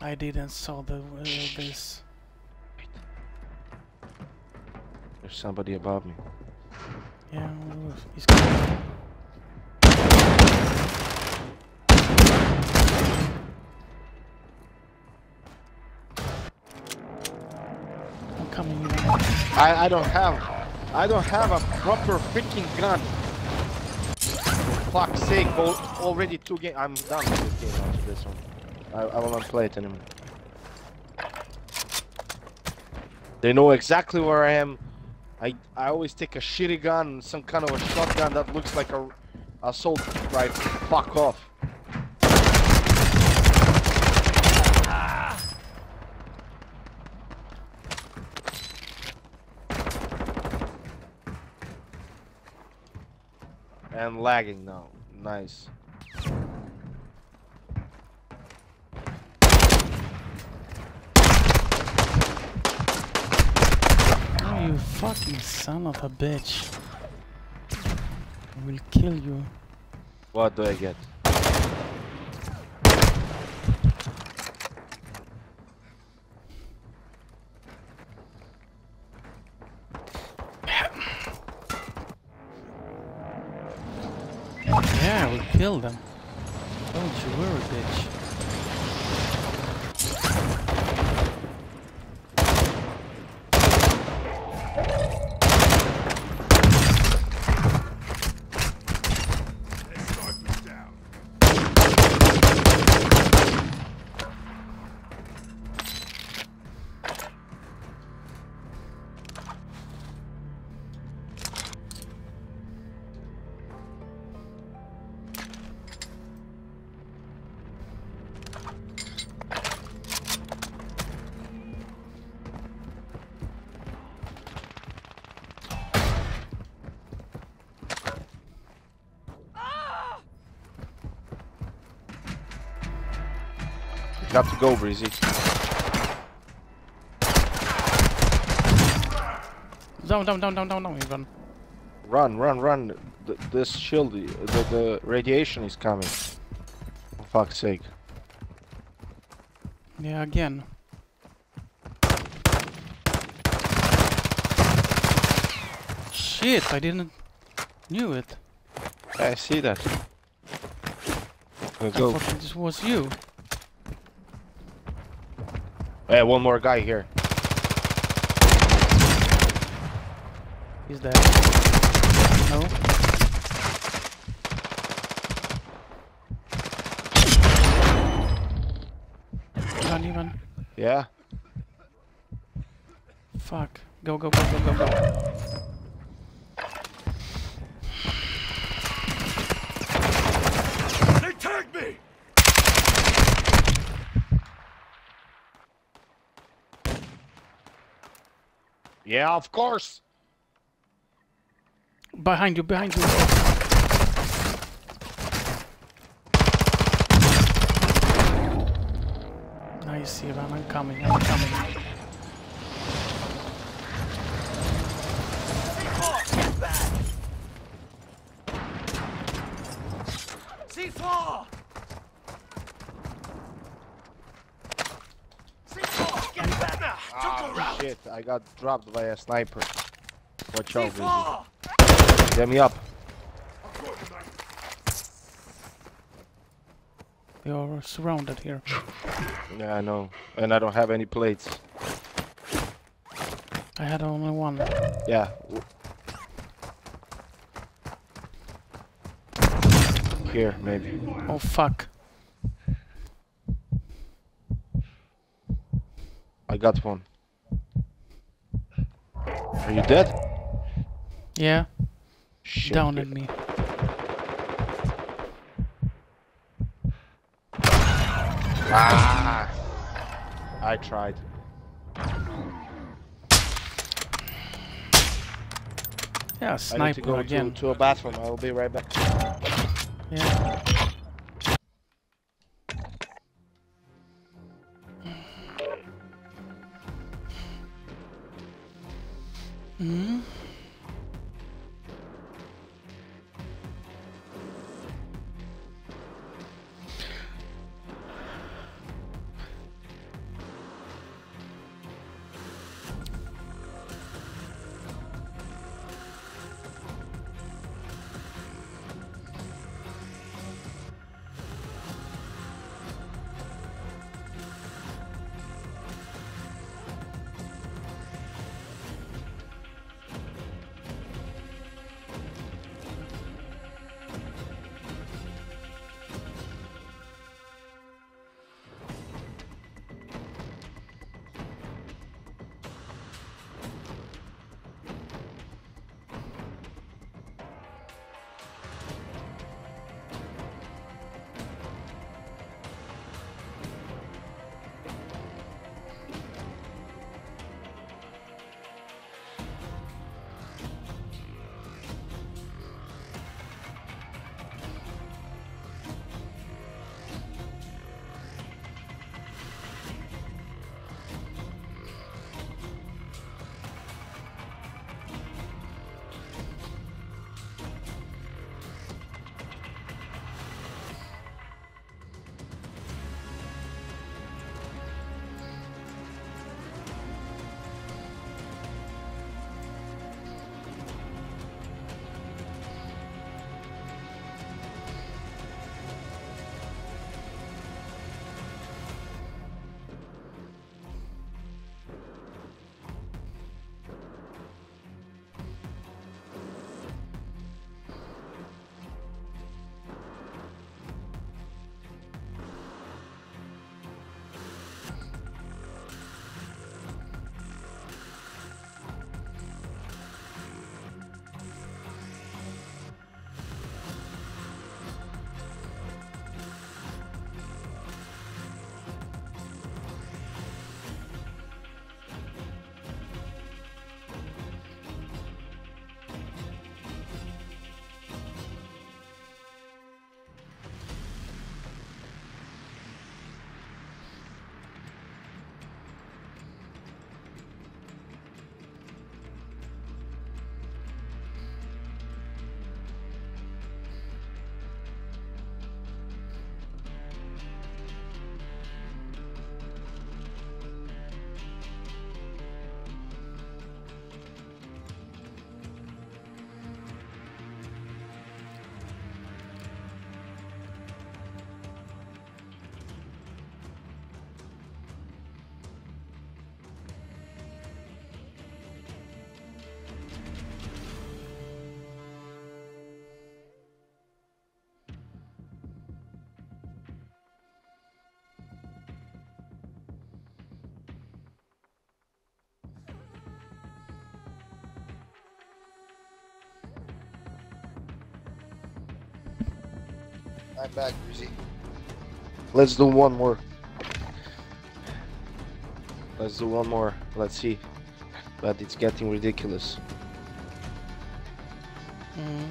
I didn't saw the uh, this. There's somebody above me. Yeah, he's coming. I'm coming. In. I I don't have I don't have a proper freaking gun. For fuck's sake! Already two games. I'm done with this game after this one. I, I will not play it anymore. They know exactly where I am. I I always take a shitty gun, some kind of a shotgun that looks like a assault rifle. Fuck off. And lagging now. Nice. You fucking son of a bitch. I will kill you. What do I get? Yeah, I will kill them. Don't you worry, bitch. Have to go, Breezy. Down, down, down, down, down, down, Ivan. Run, run, run. Th this shield, the, the radiation is coming. For fuck's sake. Yeah, again. shit, I didn't knew it. I see that. Let's go. I thought this was you. Hey, one more guy here. He's dead. No. Run, even. Yeah. Fuck. Go, go, go, go, go, go. They tagged me! Yeah, of course. Behind you, behind you. Nice, Ivan. I'm coming, I'm coming. C four! C four, get back now! Ah, shit, I got dropped by a sniper. Watch out, Lizzie. Get me up. You're surrounded here. Yeah, I know. And I don't have any plates. I had only one. Yeah. Here, maybe. Oh, fuck. I got one. Are you dead? Yeah. Shit. Down at me. Ah! I tried. Yeah, sniper. I need to go again. To, to a bathroom. I will be right back. Yeah. Mm-hmm. I'm back, Brizzy. Let's do one more. Let's do one more. Let's see. But it's getting ridiculous. Mm.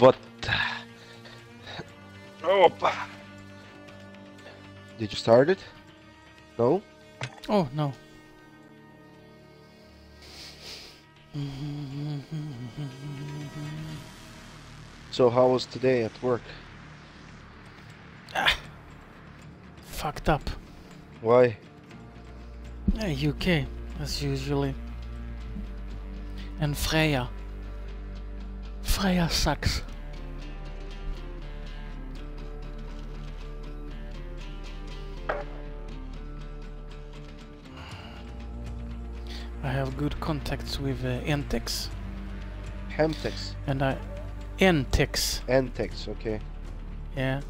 What? Opa! Did you start it? No? Oh, no. So how was today at work? Ah, fucked up. Why? Yeah, U K, as usually. And Freya. Freya sucks. I have good contacts with uh, Entex. Hemtex. And I... Entex. Entex, okay. Yeah.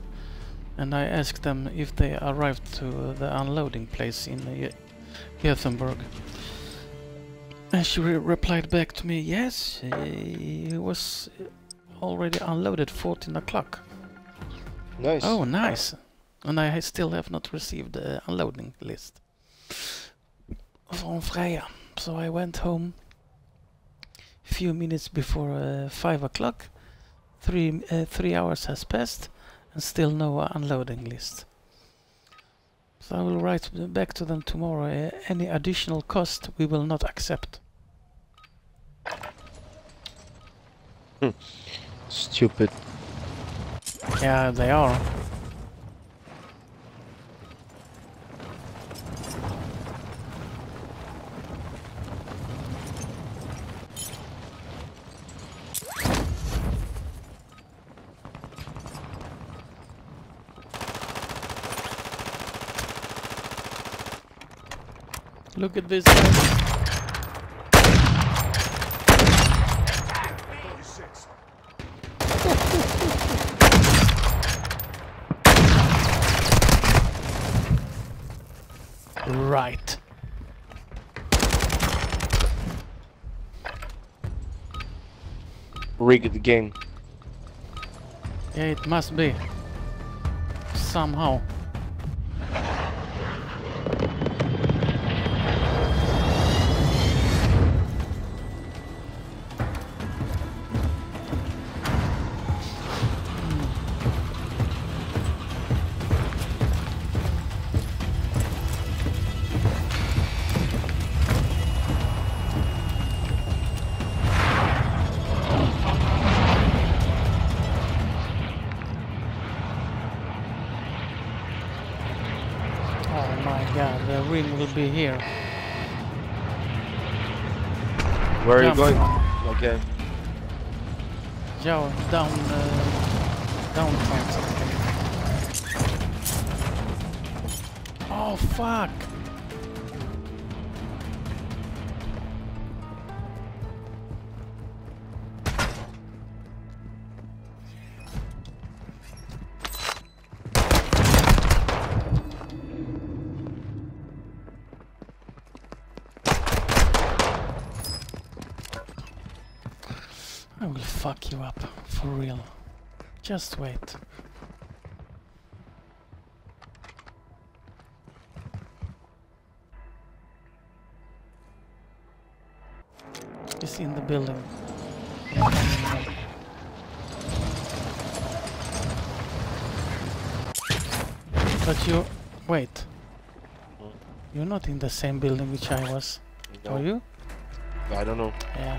And I asked them if they arrived to the unloading place in Gothenburg. And she re replied back to me, yes, it was already unloaded fourteen o'clock. Nice. Oh, nice. And I still have not received the unloading list from Freya. So I went home a few minutes before uh, five o'clock. Three, uh, three hours has passed and still no uh, unloading list. So I will write back to them tomorrow. Uh, any additional cost we will not accept. Hmm. Stupid. Yeah, they are. Look at this guy. Right. Rigged the game. Yeah, it must be. Somehow. Be here. Where are Jump. you going? Okay. Joe, down, uh, down front. Oh fuck! Fuck you up, for real. Just wait. He's in the building. But you... wait. You're not in the same building which I was. No. Are you? I don't know. Yeah.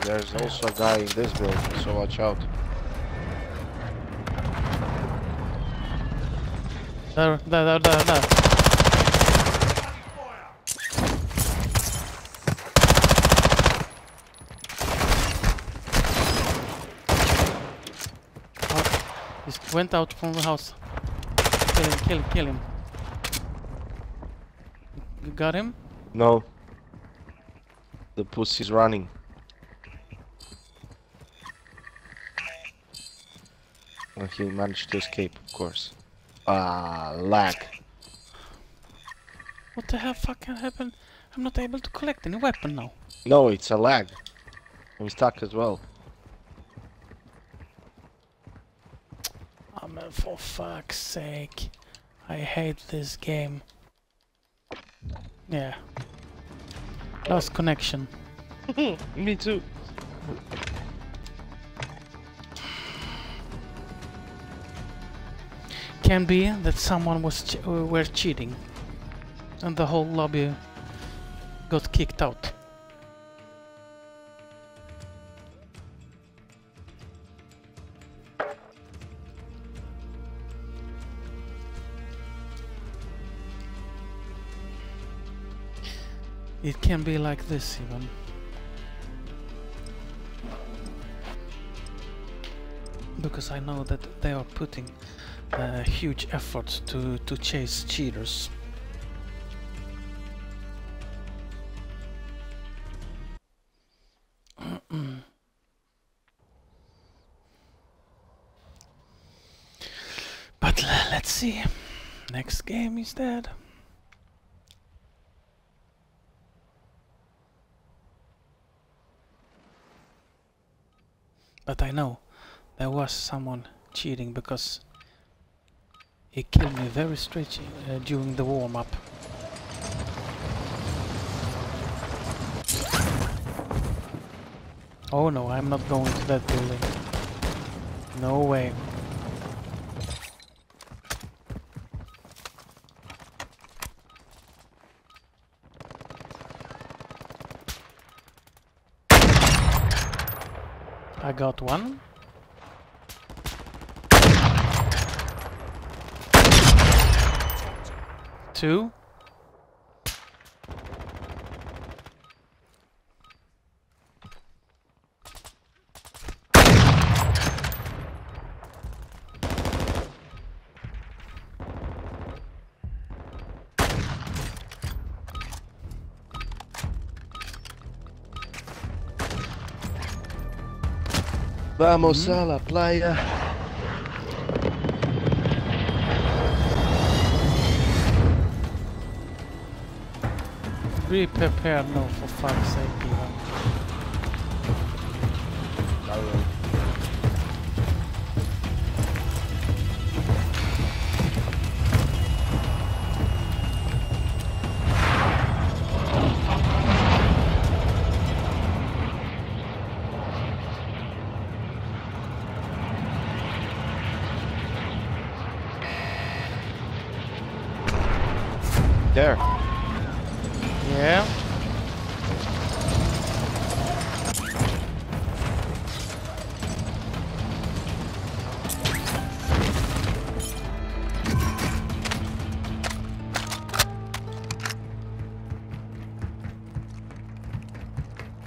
There's also a guy in this building, so watch out. There, there, there, there, there. went out from the house. Kill him, kill him, kill him. You got him? No. The pussy's running. Well, he managed to escape, of course. Ah, lag. What the hell fucking happened? I'm not able to collect any weapon now. No, it's a lag. I'm stuck as well. Oh man, for fuck's sake. I hate this game. Yeah. Lost connection. Me too. Can be that someone was ch uh, were cheating, and the whole lobby got kicked out. It can be like this even. Because I know that they are putting uh, huge efforts to, to chase cheaters. But let's see. Next game is dead. But I know there was someone cheating because he killed me very straight uh, during the warm-up. Oh no, I'm not going to that building. No way. I got one. Two. Vamos mm-hmm. a la playa. Be prepared now, for fuck's sake, Ivan. There. Yeah.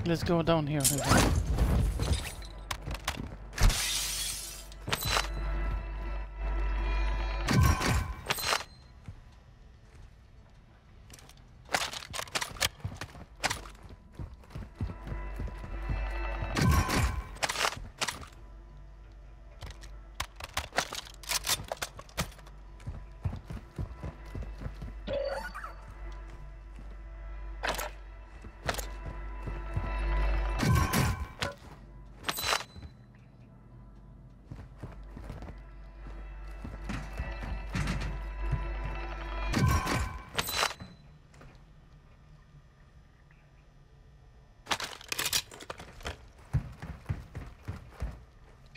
Let's go down here.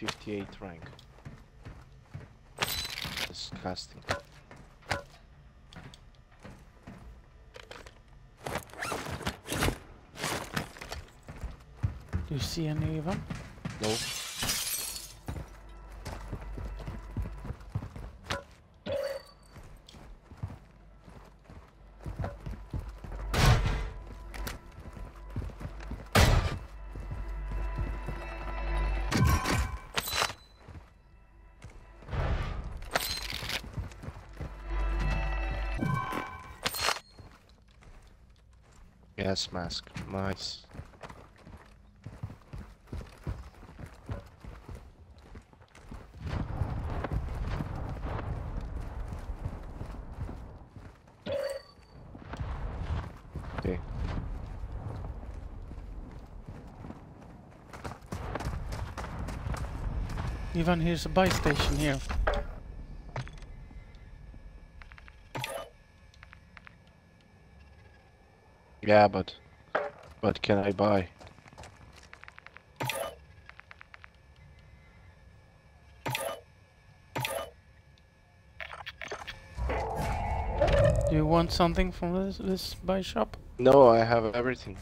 fifty-eight rank. Disgusting. Do you see any of them? No. Gas mask, nice. Ivan, here's a buy station here. Yeah, but... But can I buy? Do you want something from this, this buy shop? No, I have everything.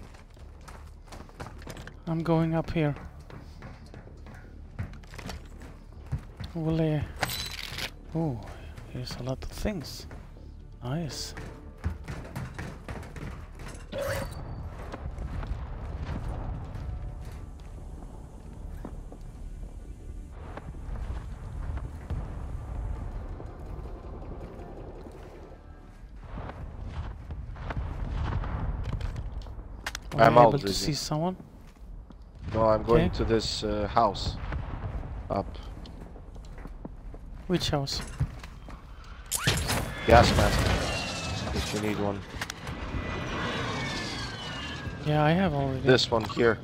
I'm going up here. Overlay. Oh, here's a lot of things. Nice. I'm out. Able to see someone? No, I'm going okay. to this uh, house. Up. Which house? Gas mask. If you need one. Yeah, I have already. This one here.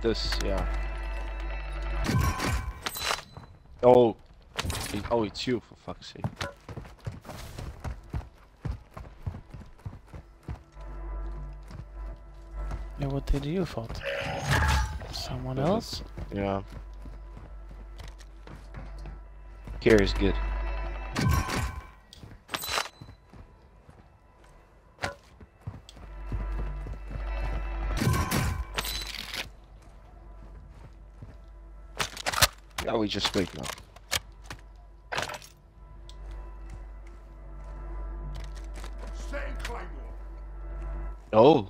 This, yeah. Oh. Oh, it's you, for fuck's sake. Yeah, what did you thought? Someone else? Yeah. Here is good. Now we just wait now. Oh.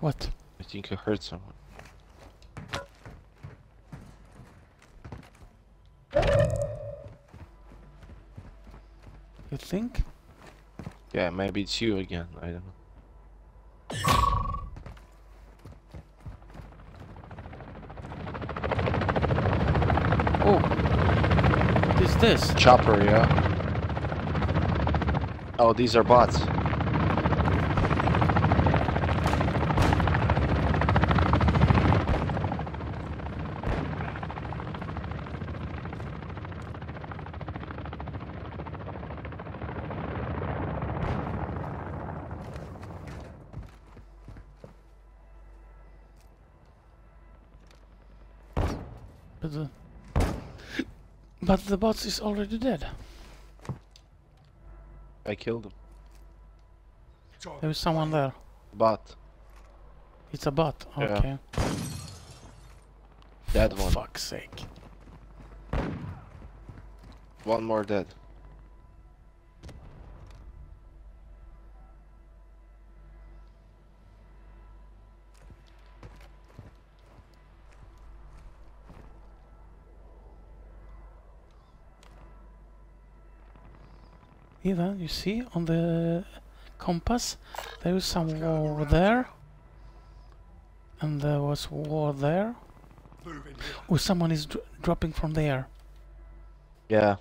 What? I think I heard someone. You think? Yeah, maybe it's you again. I don't know. Oh. What is this? Chopper, yeah. Oh, these are bots. But the bots is already dead. I killed him. There is someone there. Bot. It's a bot, okay. Yeah. Dead one. For fuck's sake. One more dead. Ivan, you see on the compass there is some war there, and there was war there. Oh, someone is dr dropping from the air. Yeah.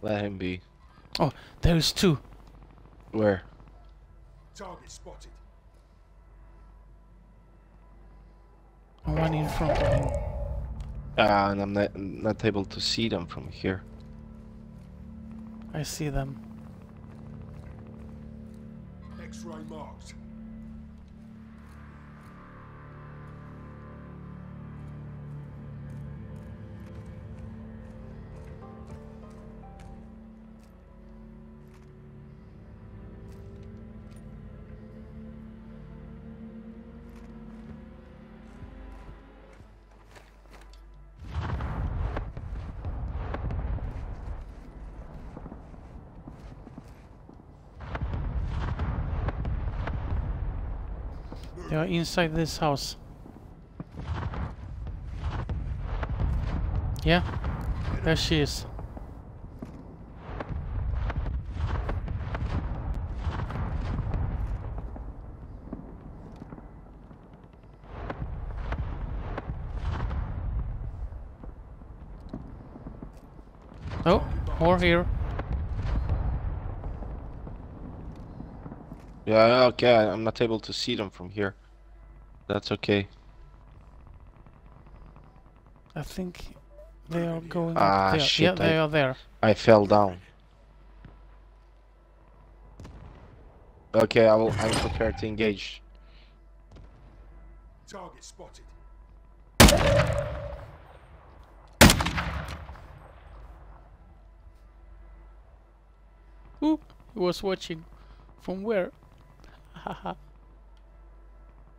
Let him be. Oh, there is two. Where? Target spotted. One in front of him. Ah, and I'm not, not able to see them from here. I see them. X-ray marked. They are inside this house. Yeah, there she is. Oh, more here. Yeah, okay, I'm not able to see them from here. That's okay. I think they are going ah, up there. Shit, yeah, they I, are there. I fell down. Okay, I will, I'm prepared to engage. Target spotted. Who was watching? From where? Haha.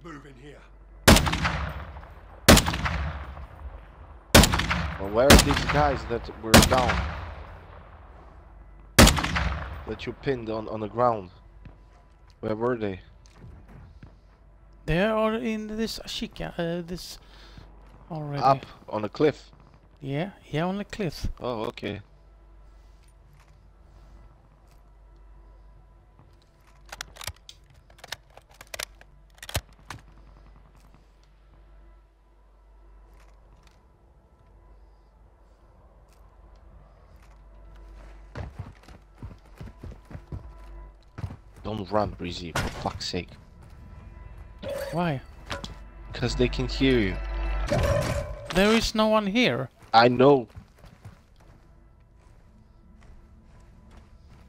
Move in here. Well, where are these guys that were down? That you pinned on on the ground. Where were they? They are in this Ashika. Uh, this already. Up on a cliff. Yeah, yeah, on a cliff. Oh, okay. Don't run, Breezy, for fuck's sake. Why? Because they can hear you. There is no one here. I know.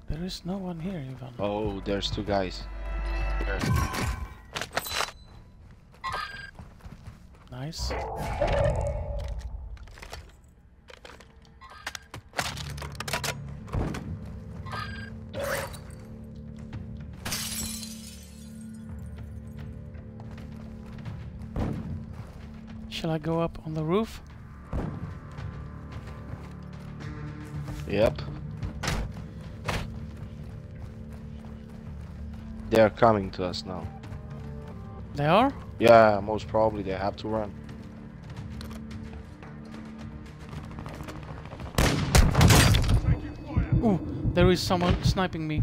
There is no one here, Ivan. Oh, there's two guys. There. Nice. Shall I go up on the roof? Yep. They are coming to us now. They are? Yeah, most probably they have to run. Ooh, there is someone sniping me.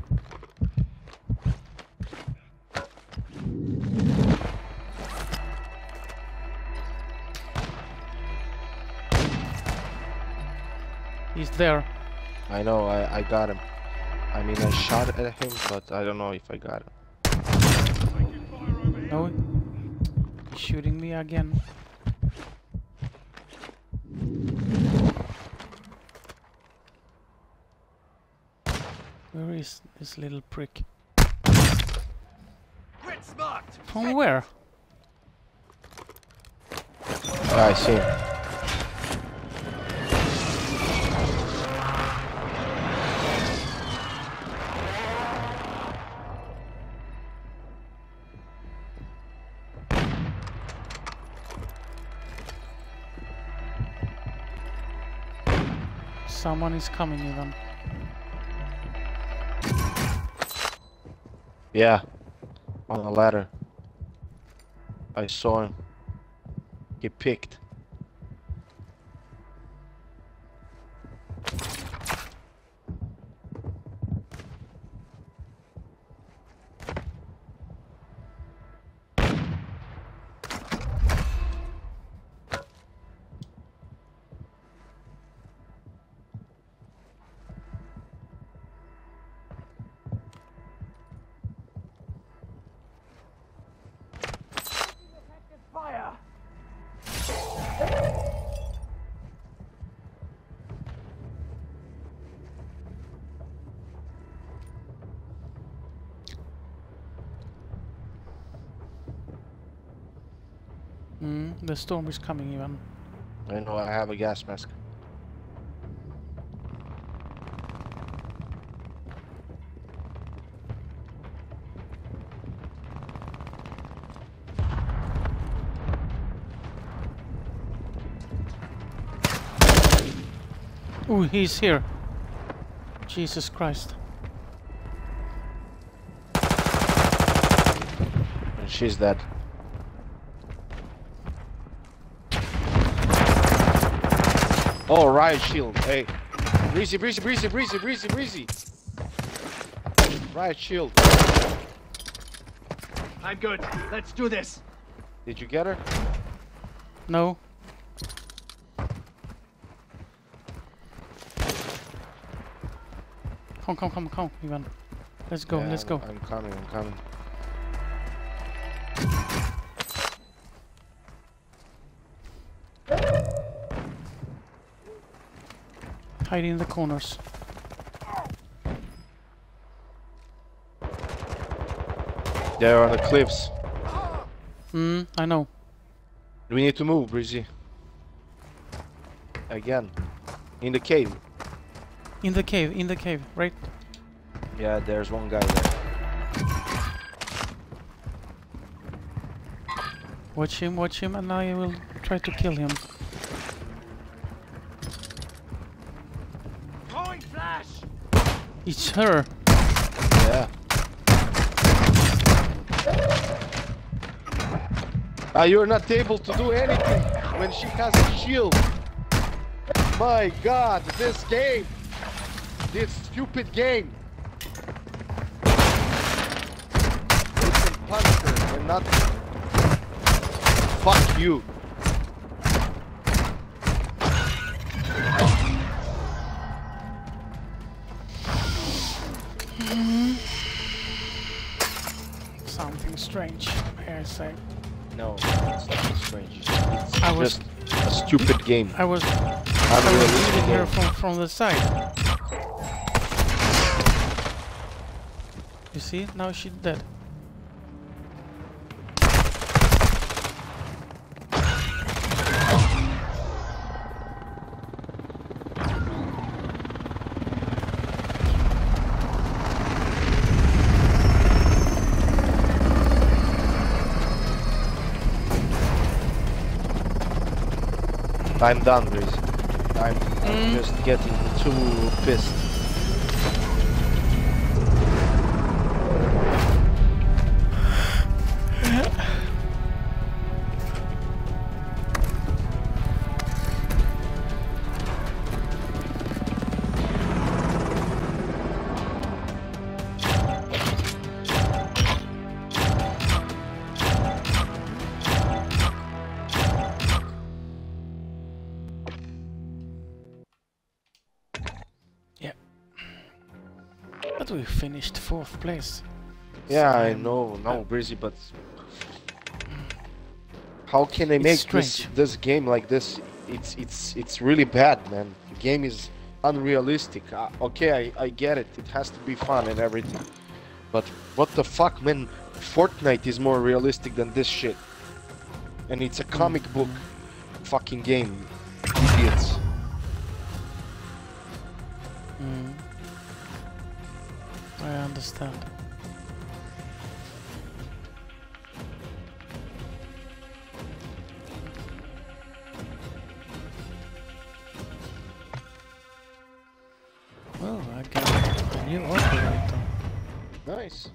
There. I know, I, I got him. I mean, I shot at him, but I don't know if I got him. No, he's shooting me again. Where is this little prick? From where? I see him. Someone is coming, even. Yeah, on the ladder. I saw him. He picked. The storm is coming, Ivan. I know, I have a gas mask. Ooh, he's here. Jesus Christ. And she's dead. Oh, riot shield. Hey, breezy, breezy, breezy, breezy, breezy, breezy. Riot shield. I'm good. Let's do this. Did you get her? No. Come, come, come, come, Ivan. Let's go, yeah, let's go. I'm coming, I'm coming. Hiding in the corners. They're on the cliffs. Hmm, I know. We need to move, Breezy. Again. In the cave. In the cave, in the cave, right? Yeah, there's one guy there. Watch him, watch him, and I will try to kill him. Point flash! It's her! Yeah. Ah, you're not able to do anything when she has a shield. My God, this game, this stupid game. You can punch her and not. Fuck you. Mm-hmm. Something strange. Here I say. No, it's not strange. It's I just was, a stupid game. I was leaving her from, from the side. You see? Now she's dead. I'm done, Breeze. I'm mm. just getting too pissed. We finished fourth place. Yeah, so, I know, no, uh, Breezy, but how can they make this, this game like this? It's it's it's really bad, man. The game is unrealistic. Uh, okay, I, I get it. It has to be fun and everything, but what the fuck, man? Fortnite is more realistic than this shit, and it's a comic book fucking game, idiots. Mm. I understand. Well, I got a new operator. Nice.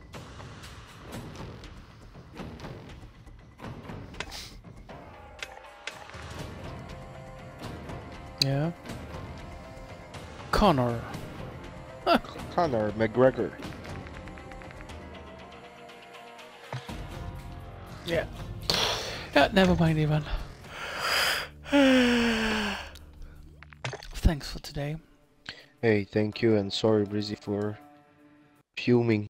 Yeah. Connor. Connor McGregor. Yeah. Yeah, never mind, Ivan. Thanks for today. Hey, thank you, and sorry, Breezy, for fuming.